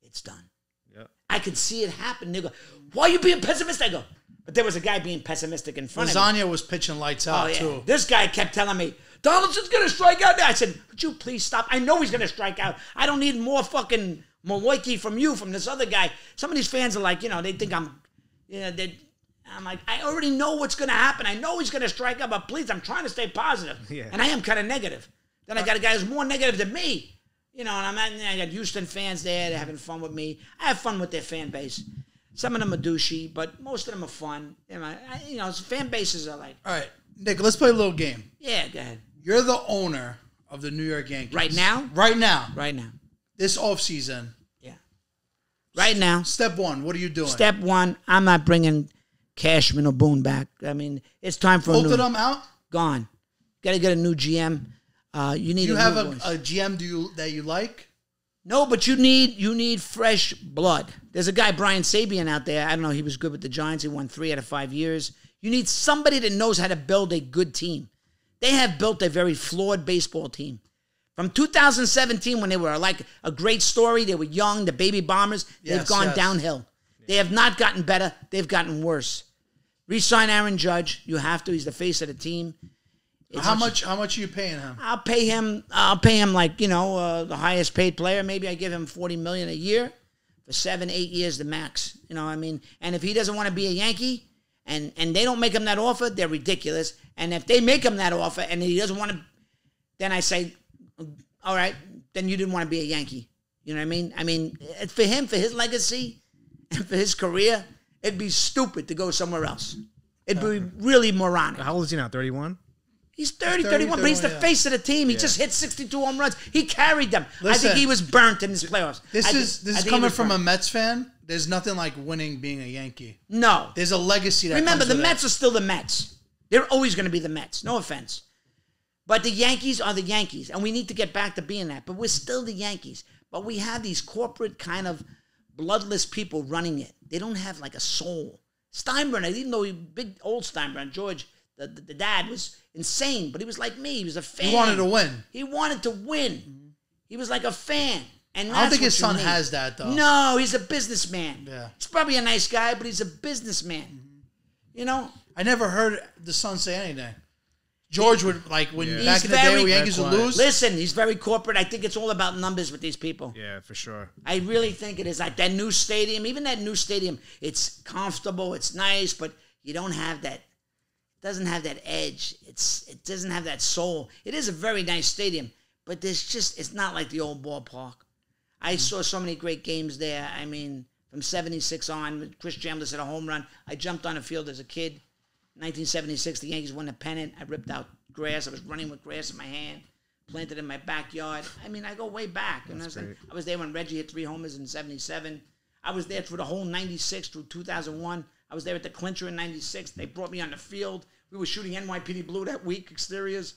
It's done. Yep. I could see it happen. They go, why are you being pessimistic? I go, but there was a guy being pessimistic in front of me. Lasagna was pitching lights out, too. This guy kept telling me, Donaldson's going to strike out. I said, would you please stop? I know he's going to strike out. I don't need more fucking Milwaukee from you, from this other guy. Some of these fans are like, they think I'm like, I already know what's going to happen. I know he's going to strike out, but please, I'm trying to stay positive. Yeah. And I am kind of negative. Then I got a guy who's more negative than me. I got Houston fans there. They're having fun with me. I have fun with their fan base. Some of them are douchey, but most of them are fun. Fan bases are like... All right, Nick, let's play a little game. Yeah, go ahead. You're the owner of the New York Yankees. Right now? Right now. This offseason. Yeah. Right now. Step one, what are you doing? Step one, I'm not bringing Cashman or Boone back. I mean, it's time for both of them out? Gone. Got to get a new GM. Do you have a GM that you like? No, but you need fresh blood. There's a guy, Brian Sabian, out there. I don't know. He was good with the Giants. He won 3 out of 5 years. You need somebody that knows how to build a good team. They have built a very flawed baseball team. From 2017, when they were like a great story, they were young, the Baby Bombers, they've gone downhill. They have not gotten better. They've gotten worse. Resign Aaron Judge. You have to. He's the face of the team. How much are you paying him? I'll pay him like, the highest paid player. Maybe I give him $40 million a year for 7-8 years, the max. You know what I mean? And if he doesn't want to be a Yankee and they don't make him that offer, they're ridiculous. And if they make him that offer and he doesn't want to, then I say, all right, then you didn't want to be a Yankee. You know what I mean? I mean, for him, for his legacy and for his career, it'd be stupid to go somewhere else. It'd be really moronic. How old is he now, 31? He's 30, 31, but he's the face of the team. He just hit 62 home runs. He carried them. Listen, I think he was burnt in his playoffs. This is coming from a Mets fan. There's nothing like winning being a Yankee. No. There's a legacy that Remember, the Mets are still the Mets. They're always going to be the Mets. No offense. But the Yankees are the Yankees, and we need to get back to being that. But we're still the Yankees. But we have these corporate kind of bloodless people running it. They don't have like a soul. Steinbrenner, even though old Steinbrenner, George, the dad was insane, but he was like me. He was a fan. He wanted to win. He was like a fan. And I don't think his son has that, though. No, he's a businessman. Yeah. He's probably a nice guy, but he's a businessman. You know, I never heard the son say anything. George would, like, when back in the day when Yankees would lose. Listen, he's very corporate. I think it's all about numbers with these people. Yeah, for sure. I really think it is. Like, that new stadium, even that new stadium, it's comfortable, it's nice, but you don't have that, it doesn't have that edge. It doesn't have that soul. It is a very nice stadium, but there's just, it's not like the old ballpark. I saw so many great games there. I mean, from 76 on, Chris Chambliss hit a home run. I jumped on the field as a kid. 1976, the Yankees won the pennant. I ripped out grass. I was running with grass in my hand, planted in my backyard. I mean, I go way back. And I was there when Reggie hit 3 homers in 77. I was there through the whole 96 through 2001. I was there at the clincher in 96. They brought me on the field. We were shooting NYPD Blue that week, exteriors.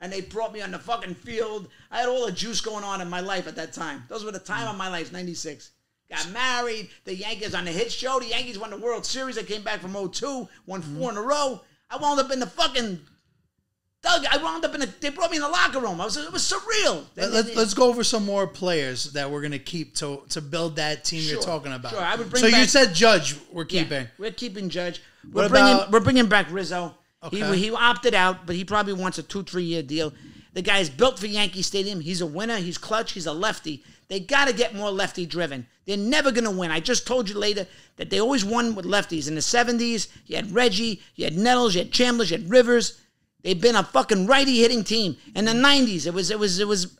And they brought me on the fucking field. I had all the juice going on in my life at that time. Those were the time of my life, 96. Got married, the Yankees on the hit show. The Yankees won the World Series. I came back from 02, won 4 in a row. I wound up in the fucking... I wound up in the... They brought me in the locker room. It was surreal. Let's go over some more players that we're going to keep to build that team you're talking about. Sure, I would bring back, you said Judge we're keeping. Yeah, we're keeping Judge. We're bringing back Rizzo. Okay. He opted out, but he probably wants a 2-3 year deal. The guy is built for Yankee Stadium. He's a winner. He's clutch. He's a lefty. They got to get more lefty driven. They're never going to win. I just told you later that they always won with lefties. In the 70s, you had Reggie, you had Nettles, you had Chambliss, you had Rivers. They've been a fucking righty hitting team. In the 90s, it was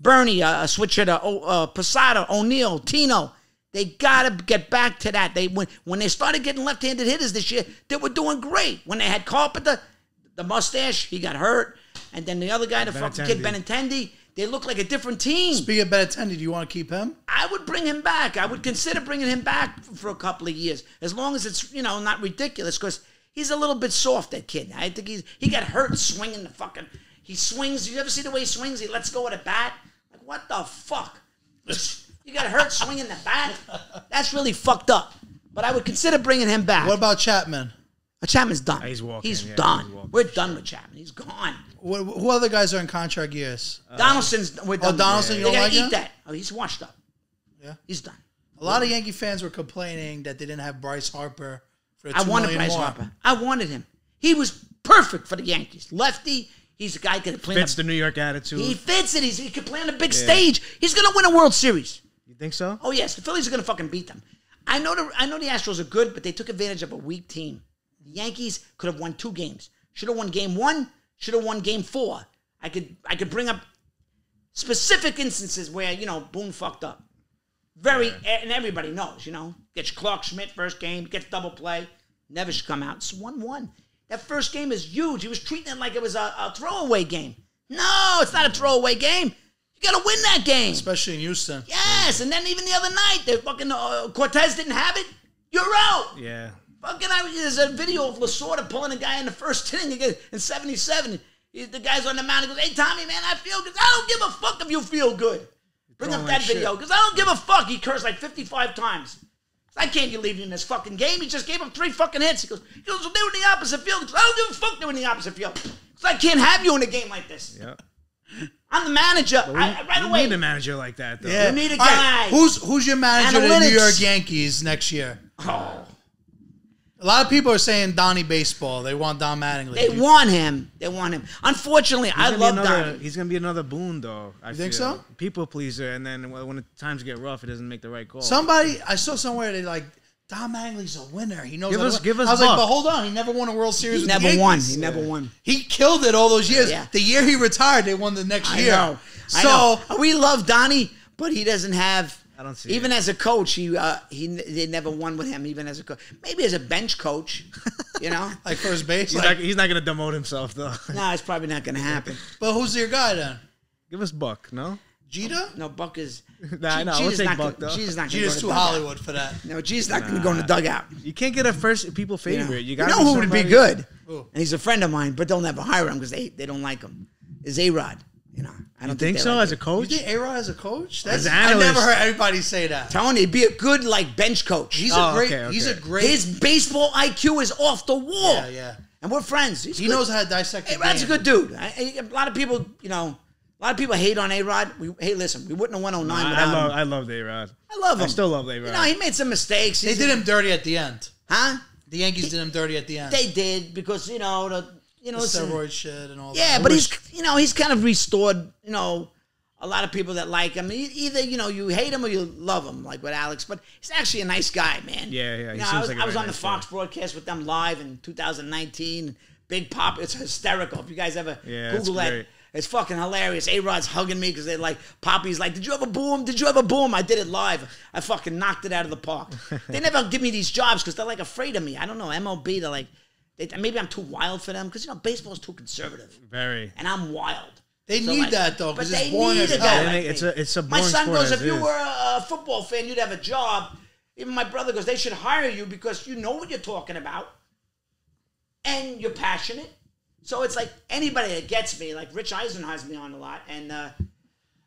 Bernie, a switch hitter, Posada, O'Neill, Tino. They got to get back to that. When they started getting left-handed hitters this year, they were doing great. When they had Carpenter, the mustache, he got hurt. And then the other guy, the fucking kid, Benintendi, they look like a different team. Speaking of Benintendi, do you want to keep him? I would bring him back. I would consider bringing him back for a couple of years, as long as it's, you know, not ridiculous, because he's a little bit soft, that kid. I think he got hurt swinging the fucking... He swings. You ever see the way he swings? He lets go of the bat. Like, what the fuck? You got hurt swinging the bat? That's really fucked up. But I would consider bringing him back. What about Chapman? Chapman's done. He's walking. He's done. He's walking. We're done with Chapman. He's gone. Who other guys are in contract years? Donaldson's. Donaldson, you don't like him? They gotta eat that. Oh, he's washed up. Yeah, he's done. A lot of Yankee fans were complaining that they didn't have Bryce Harper. For the I wanted Bryce Harper. I wanted him. He was perfect for the Yankees. Lefty. He's a guy that could play. Fits the New York attitude. He fits it. He could play on a big stage. He's gonna win a World Series. You think so? Oh yes, the Phillies are gonna fucking beat them. I know the Astros are good, but they took advantage of a weak team. The Yankees could have won 2 games. Should have won game 1. Should have won game 4. I could bring up specific instances where, you know, Boone fucked up. And everybody knows, you know. Gets Clark Schmidt first game, gets double play, never should come out. It's 1-1. That first game is huge. He was treating it like it was a throwaway game. No, it's not a throwaway game. You got to win that game. Especially in Houston. Yes, and then even the other night, the fucking Cortez didn't have it. You're out. Yeah. Fucking, there's a video of Lasorda pulling a guy in the first inning again in 77. The guy's on the mound and goes, "Hey, Tommy, man, I feel good. I don't give a fuck if you feel good." Bring up that video, because I don't give a fuck. He cursed like 55 times. I can't you leave you in this fucking game. He just gave him 3 fucking hits. He goes, "Well, they were in the opposite field." I don't give a fuck they were in the opposite field. Because I can't have you in a game like this. Yep. I'm the manager. We need a manager like that, though. Yeah. We need a guy. Right. Who's your manager of the New York Yankees next year? Oh. A lot of people are saying Donnie Baseball. They want Don Mattingly. They want him. They want him. Unfortunately, I love Donnie. He's going to be another Boone, though. You think so? People pleaser, and then when the times get rough, he doesn't make the right call. Somebody, I saw somewhere, they like, Don Mattingly's a winner. He knows. Give us. I was like, but hold on, he never won a World Series. He never won. He never won. He killed it all those years. Yeah. The year he retired, they won the next year. I know. So we love Donnie, but he doesn't have. I don't see even it. As a coach, they never won with him. Even as a coach, maybe as a bench coach, you know, like first base. He's not going to demote himself though. No, it's probably not going to happen. But who's your guy then? Give us Buck. No, Jeter. No, Buck is. Nah, we'll take Buck though. Jeter's too Hollywood for that. No, Jeter's not going to go in the dugout. You can't get a first people favorite. You know who would be good? Who? And he's a friend of mine, but they'll never hire him because they don't like him. Is A-Rod. You know, I don't think so. Like as a coach, you think A-Rod as a coach? That's, I never heard everybody say that. Tony, be a good like bench coach. He's a great. Okay. He's a great. His baseball IQ is off the wall. Yeah, yeah. And we're friends. He knows how to dissect. A-Rod's a good dude. A lot of people, you know, a lot of people hate on A-Rod. Hey, listen, we wouldn't have won 09 without him. I love A-Rod. I love him. I still love A-Rod. You know, he made some mistakes. They did him dirty at the end, huh? The Yankees did him dirty at the end. They did, because, you know, the steroid shit and all that. Yeah, but he's, you know, he's kind of restored, you know, a lot of people that like him. Either, you know, you hate him or you love him, like with Alex. But he's actually a nice guy, man. Yeah, yeah. You know, I was on the Fox broadcast with them live in 2019. Big Pop. It's hysterical. If you guys ever Google that, it's fucking hilarious. A-Rod's hugging me because they're like, Poppy's like, did you ever boom? Did you ever boom? I did it live. I fucking knocked it out of the park. They never give me these jobs because they're like afraid of me. I don't know. MLB, they're like, maybe I'm too wild for them because, you know, baseball's too conservative. Very. And I'm wild. They need that, though, because it's boring as hell. It's a boring sport. My son goes, if you were a football fan, you'd have a job. Even my brother goes, they should hire you because you know what you're talking about. And you're passionate. So it's like anybody that gets me, like Rich Eisenhower's me on a lot. And,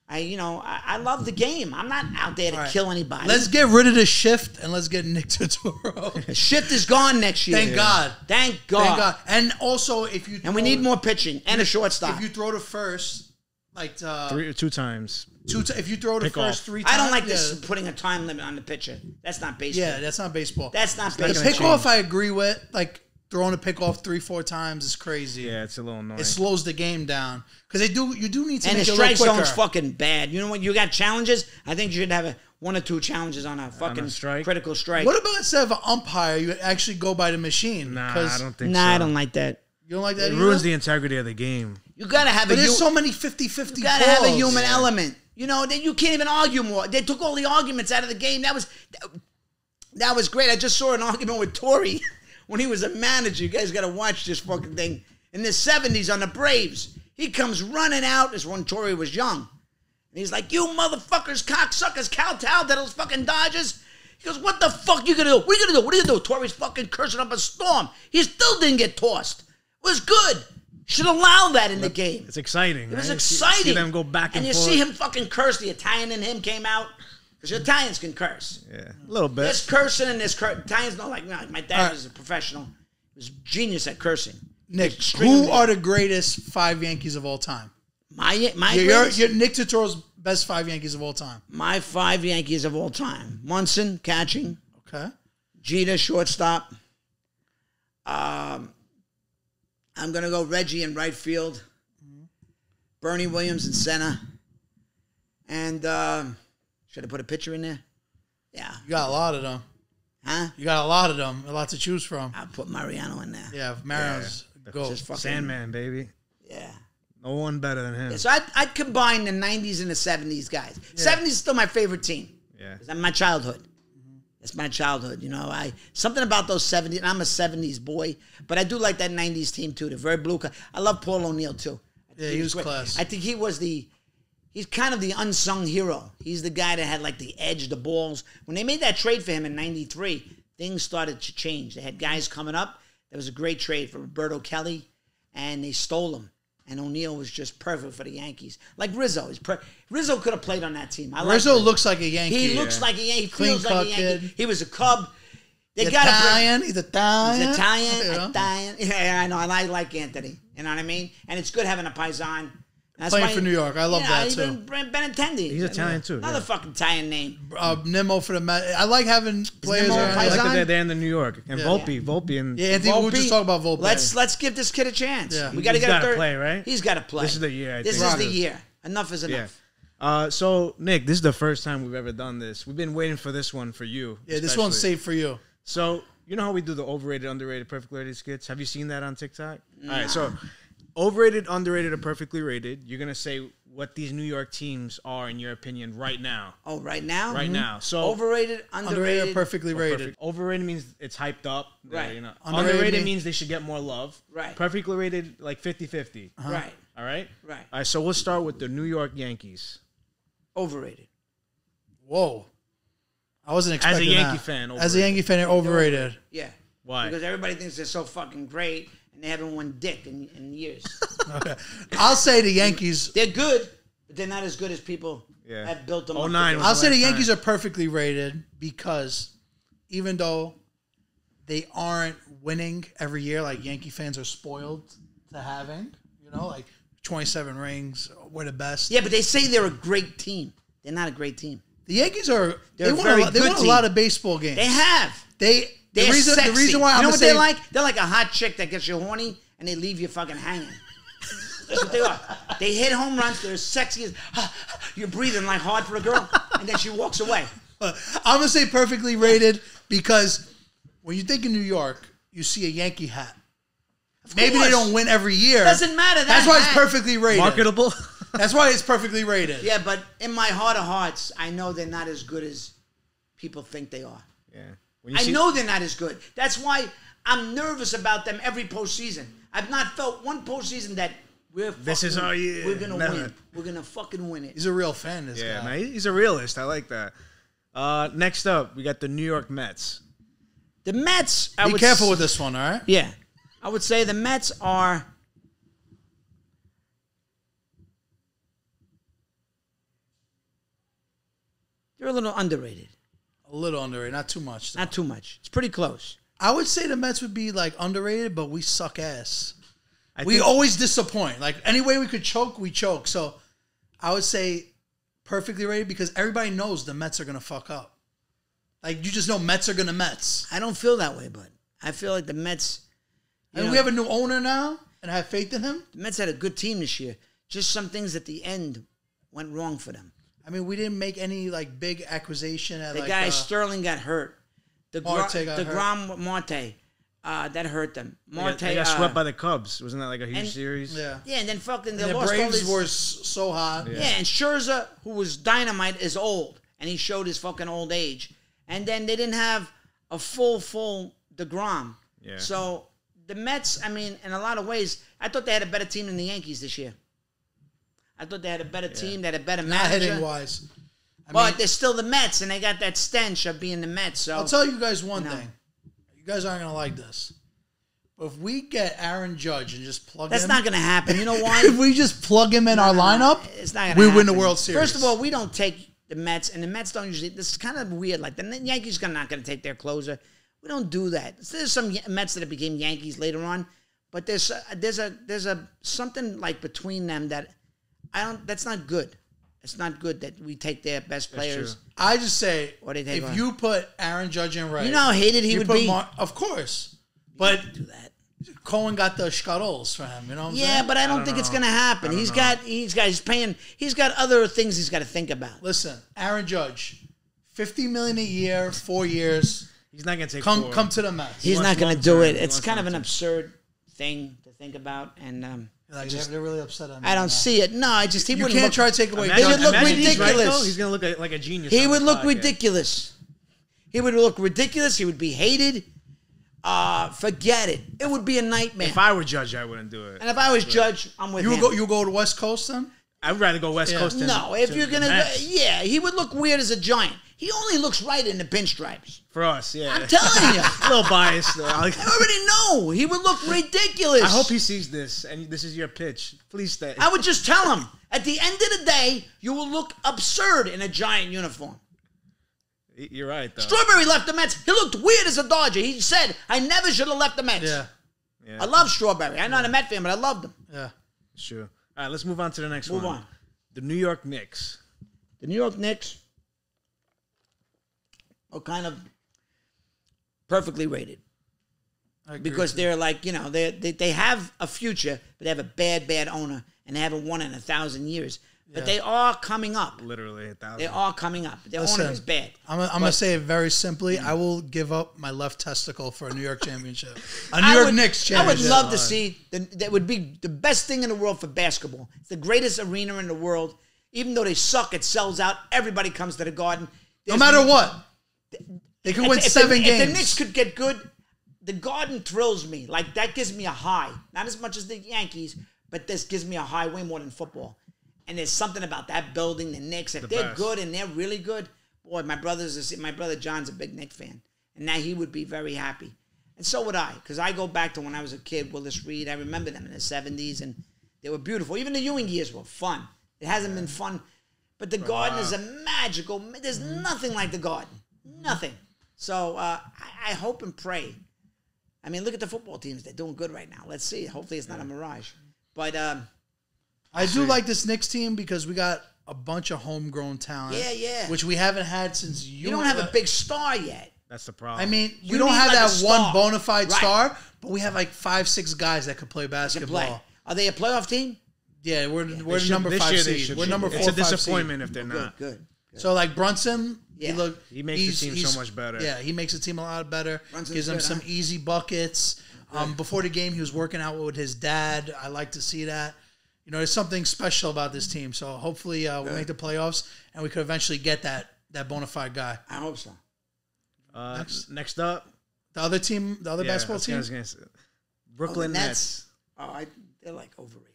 I love the game. I'm not out there to kill anybody. Let's get rid of the shift and let's get Nick Turturro. The shift is gone next year. Thank God. Thank God. Thank God. And also, if you... And we need more pitching and a shortstop. If you throw to first, like... two times. If you throw to first three times... I don't like this putting a time limit on the pitcher. That's not baseball. Yeah, that's not baseball. That's not baseball. The pickoff I agree with, like... Throwing a pickoff 3-4 times is crazy. Yeah, it's a little annoying. It slows the game down because you do need to. And the strike zone's fucking bad. You know what? You got challenges. I think you should have one or two challenges on a fucking critical strike. What about instead of an umpire, you actually go by the machine? Nah, I don't think so. Nah, I don't like that. You don't like that? It ruins the integrity of the game. You gotta have. But there's so many 50-50. You gotta have a human element. You know that you can't even argue more. They took all the arguments out of the game. That was great. I just saw an argument with Torrey. When he was a manager, you guys got to watch this fucking thing. In the 70s on the Braves, he comes running out. This one, Torrey was young. And he's like, you motherfuckers, cocksuckers, kowtow to those fucking Dodgers. He goes, what the fuck you going to do? What are you going to do? What are you going to do? Torrey's fucking cursing up a storm. He still didn't get tossed. It was good. Should allow that in the game. It's exciting. It was exciting. You see them go back and forth. And you see him fucking curse. The Italian in him came out. Because Italians can curse. Yeah, a little bit. This cursing and this cursing. Italians don't like me. My dad was a professional. He was a genius at cursing. Nick, who are the greatest 5 Yankees of all time? You're Nick Turturro's best 5 Yankees of all time. My 5 Yankees of all time. Munson, catching. Okay. Jeter, shortstop. I'm going to go Reggie in right field. Bernie Williams in center. And... should I put a picture in there? Yeah. You got a lot of them. Huh? You got a lot of them. A lot to choose from. I'll put Mariano in there. Yeah, Mariano's go. Sandman, baby. Yeah. No one better than him. Yeah, so I'd combine the 90s and the 70s, guys. Yeah. 70s is still my favorite team. Yeah. That's my childhood. That's my childhood. You know, something about those 70s. And I'm a 70s boy. But I do like that 90s team, too. The very blue. I love Paul O'Neill, too. Yeah, he was class. I think he was the... He's kind of the unsung hero. He's the guy that had, like, the edge, the balls. When they made that trade for him in 93, things started to change. They had guys coming up. There was a great trade for Roberto Kelly, and they stole him. And O'Neill was just perfect for the Yankees. Like Rizzo. Rizzo could have played on that team. Rizzo looks like a Yankee. He looks like a Yankee. He feels like a Yankee. He was a Cub. He's Italian. He's Italian. He's Italian. Italian. Yeah, I know. And I like Anthony. You know what I mean? And it's good having a Paisan. That's playing for New York. I love that, too. Benintendi. He's Italian, too. Another fucking Italian name. Nimmo for the Mets. I like having players. I like that they're in the New York. And Volpe. Volpe. And Anthony, we were just talking about Volpe. Let's give this kid a chance. Yeah. We got to get a third. He's got to play, right? He's got to play. This is the year, I think. This is the year. Enough is enough. Yeah. So, Nick, this is the first time we've ever done this. We've been waiting for this one for you. Yeah, this one's safe for you. So, you know how we do the overrated, underrated, perfectly rated skits? Have you seen that on TikTok? All right, so... Overrated, underrated, or perfectly rated. You're going to say what these New York teams are, in your opinion, right now. Oh, right now? Right now. So overrated, underrated, or perfectly rated. Overrated means it's hyped up. Right. You know. Underrated means they should get more love. Right. Perfectly rated, like 50-50. Right. All right? Right. All right, so we'll start with the New York Yankees. Overrated. Whoa. I wasn't expecting that. As a Yankee fan. Overrated. As a Yankee fan, they're overrated. Yeah. Why? Because everybody thinks they're so fucking great. And they haven't won dick in years. Okay. I'll say the Yankees. They're good, but they're not as good as people have built them up. I'll say the Yankees are perfectly rated because even though they aren't winning every year, like Yankee fans are spoiled to having, you know, like 27 rings, we're the best. Yeah, but they say they're a great team. They're not a great team. The Yankees are, they won a lot of baseball games. They have. They They're sexy. The reason why you know what they're like? They're like a hot chick that gets you horny and they leave you fucking hanging. That's what they are. They hit home runs. They're sexy as you're breathing like hard for a girl, and then she walks away. I'm gonna say perfectly rated because when you think of New York, you see a Yankee hat. Maybe they don't win every year. Doesn't matter. That's why it's perfectly rated. Marketable. That's why it's perfectly rated. Yeah, but in my heart of hearts, I know they're not as good as people think they are. Yeah, I know they're not as good. That's why I'm nervous about them every postseason. I've not felt one postseason that we're fucking, this is our year. We're gonna win. We're gonna fucking win it. He's a real fan. This guy. Man, he's a realist. I like that. Next up, we got the New York Mets. The Mets. Be careful with this one, all right? Yeah. I would say the Mets are a little underrated. A little underrated. Not too much, though. Not too much. It's pretty close. I would say the Mets would be, like, underrated, but we suck ass. We always disappoint. Like, any way we could choke, we choke. So I would say perfectly rated because everybody knows the Mets are going to fuck up. Like, you just know Mets are going to Mets. I don't feel that way, but I feel like the Mets... And we have a new owner now, and I have faith in him. The Mets had a good team this year. Just some things at the end went wrong for them. I mean, we didn't make any like big acquisition. At, the like, guy Sterling got hurt. DeGrom Marte, that hurt them. Marte they got swept by the Cubs. Wasn't that like a huge series? Yeah, yeah. And then fucking they lost. The Braves were so hot. Yeah. And Scherzer, who was dynamite, is old, and he showed his fucking old age. And then they didn't have a full DeGrom. Yeah. So the Mets, I mean, in a lot of ways, I thought they had a better team than the Yankees this year. I thought they had a better team, they had a better manager. Not hitting-wise. But they're still the Mets, and they got that stench of being the Mets. So I'll tell you guys one thing. You guys aren't going to like this. But if we get Aaron Judge and just plug him... That's not going to happen. You know why? If we just plug him in our lineup, it's not gonna happen. Win the World Series. First of all, we don't take the Mets, and the Mets don't usually... This is kind of weird. Like, the Yankees are not going to take their closer. We don't do that. There's some Mets that became Yankees later on, but there's something like between them that... That's not good. It's not good that we take their best players. I just say, if you put Aaron Judge in right... You know how hated he would be? Of course. But Cohen got the scuttles for him, you know what I'm saying? Yeah, but I don't think it's going to happen. He's got other things he's got to think about. Listen, Aaron Judge, $50 million a year, 4 years. He's not going to take Come to the Mets. He's not going to do it. It's kind of an absurd thing to think about, and... Like, they're really upset on me. I don't see it. No, I just... You can't try to take away... He would look ridiculous. He's going to look like a genius. He would look ridiculous. He would look ridiculous. He would be hated. Forget it. It would be a nightmare. If I were Judge, I wouldn't do it. And if I was Judge, I'm with him. You go to West Coast then? I'd rather go West Coast than... No, if you're going to... Yeah, he would look weird as a giant. He only looks right in the pinstripes. For us, yeah. I'm telling you. A little biased, though. I already know. He would look ridiculous. I hope he sees this, and this is your pitch. Please stay. I would just tell him, at the end of the day, you will look absurd in a giant uniform. You're right, though. Strawberry left the Mets. He looked weird as a Dodger. He said, I never should have left the Mets. Yeah. I love Strawberry. I'm not a Met fan, but I loved him. Yeah. Sure. All right, let's move on to the next one. Move on. The New York Knicks. The New York Knicks... kind of perfectly rated because they're like, you know, they have a future, but they have a bad owner, and they haven't won in 1,000 years. Yeah. But they are coming up. Literally 1,000. They are coming up. Their owner is bad. I'm going to say it very simply. I will give up my left testicle for a New York championship. A New York Knicks championship. I would love to see. That would be the best thing in the world for basketball. It's the greatest arena in the world. Even though they suck, it sells out. Everybody comes to the Garden. There's no matter what. They could win seven games. If the Knicks could get good, the Garden thrills me. Like, that gives me a high. Not as much as the Yankees, but this gives me a high way more than football. And there's something about that building, the Knicks. If they're good and they're really good, boy, my brother John's a big Knicks fan. And now he would be very happy. And so would I, because I go back to when I was a kid, Willis Reed. I remember them in the 70s, and they were beautiful. Even the Ewing years were fun. It hasn't been fun. But the Garden is a magical... There's nothing like the Garden. Nothing. So I hope and pray. I mean, look at the football teams. They're doing good right now. Let's see. Hopefully it's not a mirage. But I do like this Knicks team because we got a bunch of homegrown talent. Yeah, yeah. Which we haven't had since you don't have a big star yet. That's the problem. I mean, we don't have that one bona fide star, but we have like 5-6 guys that could play basketball. Are they a playoff team? Yeah, we're number 5 seed. We're number 4 or 5 seed. It's a disappointment if they're not. Good. So like Brunson, he makes the team so much better. Yeah, he makes the team a lot better. Gives them some easy buckets. Before the game, he was working out with his dad. I like to see that. You know, there's something special about this team. So hopefully we make the playoffs and we could eventually get that bona fide guy. I hope so. Next up, the other team, the other basketball team, Brooklyn Nets. Oh, they're like overrated.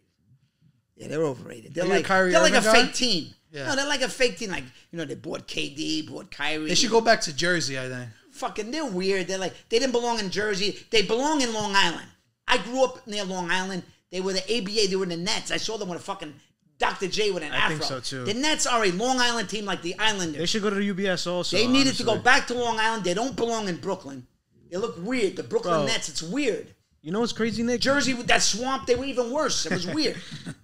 Yeah, they're overrated. They're like a fake team. Yeah. No, they're like a fake team. Like, you know, they bought KD, bought Kyrie. They should go back to Jersey, I think. Fucking, they're weird. They're like, they didn't belong in Jersey. They belong in Long Island. I grew up near Long Island. They were the ABA. They were in the Nets. I saw them with a fucking Dr. J with an afro. I think so, too. The Nets are a Long Island team like the Islanders. They should go to the UBS also. They needed to go back to Long Island. They don't belong in Brooklyn. They look weird. The Brooklyn Nets, it's weird. You know what's crazy, Nick? Jersey, with that swamp, they were even worse. It was weird.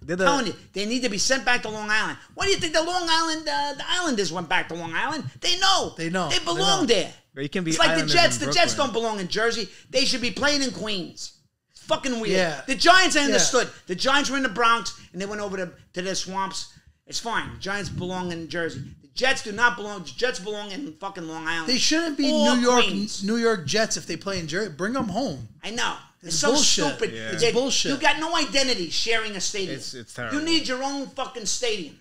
I'm telling you, they need to be sent back to Long Island. Why do you think the Long Island, the Islanders went back to Long Island? They know. They know. They belong there. You can be it's like the Jets. The Jets don't belong in Jersey. They should be playing in Queens. It's fucking weird. Yeah. The Giants, I understood. The Giants were in the Bronx, and they went over to their swamps. It's fine. The Giants belong in Jersey. The Jets do not belong. The Jets belong in fucking Long Island. They shouldn't be New York Jets if they play in Jersey. Bring them home. I know. It's so stupid. Yeah. It's bullshit. You got no identity sharing a stadium. It's terrible. You need your own fucking stadium.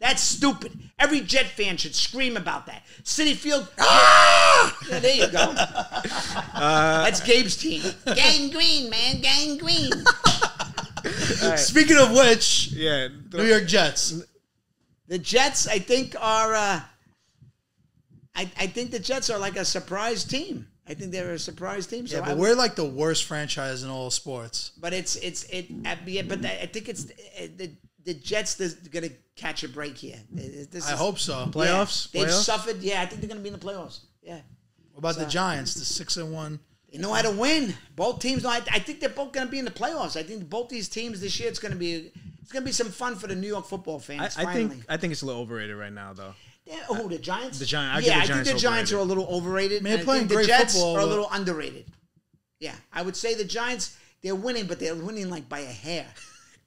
That's stupid. Every Jet fan should scream about that. Citi Field. Ah! Yeah, there you go. That's Gabe's team. Gang green, man. Gang green. Right. Speaking of which, New York Jets. The Jets, I think, are... I think the Jets are like a surprise team. I think they're a surprise team. So yeah, but we're like the worst franchise in all sports. But I think it's the Jets are going to catch a break here. I hope so. Playoffs? Yeah, they've suffered. Yeah, I think they're going to be in the playoffs. Yeah. What about the Giants? The 6-1. They know how to win. Both teams know. I think they're both going to be in the playoffs. I think both these teams this year, it's going to be some fun for the New York football fans. I think it's a little overrated right now, though. Oh, the Giants? The Giants. Yeah, I think the Giants are a little overrated. Man, playing great football. The Jets are a little underrated. Yeah, I would say the Giants, they're winning, but they're winning like by a hair.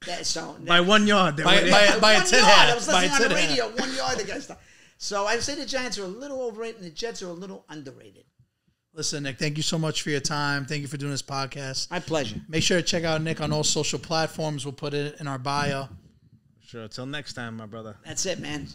By 1 yard. By a 10-hair. I was listening on the radio, 1 yard. So I would say the Giants are a little overrated and the Jets are a little underrated. Listen, Nick, thank you so much for your time. Thank you for doing this podcast. My pleasure. Make sure to check out Nick on all social platforms. We'll put it in our bio. Sure. Till next time, my brother. That's it, man.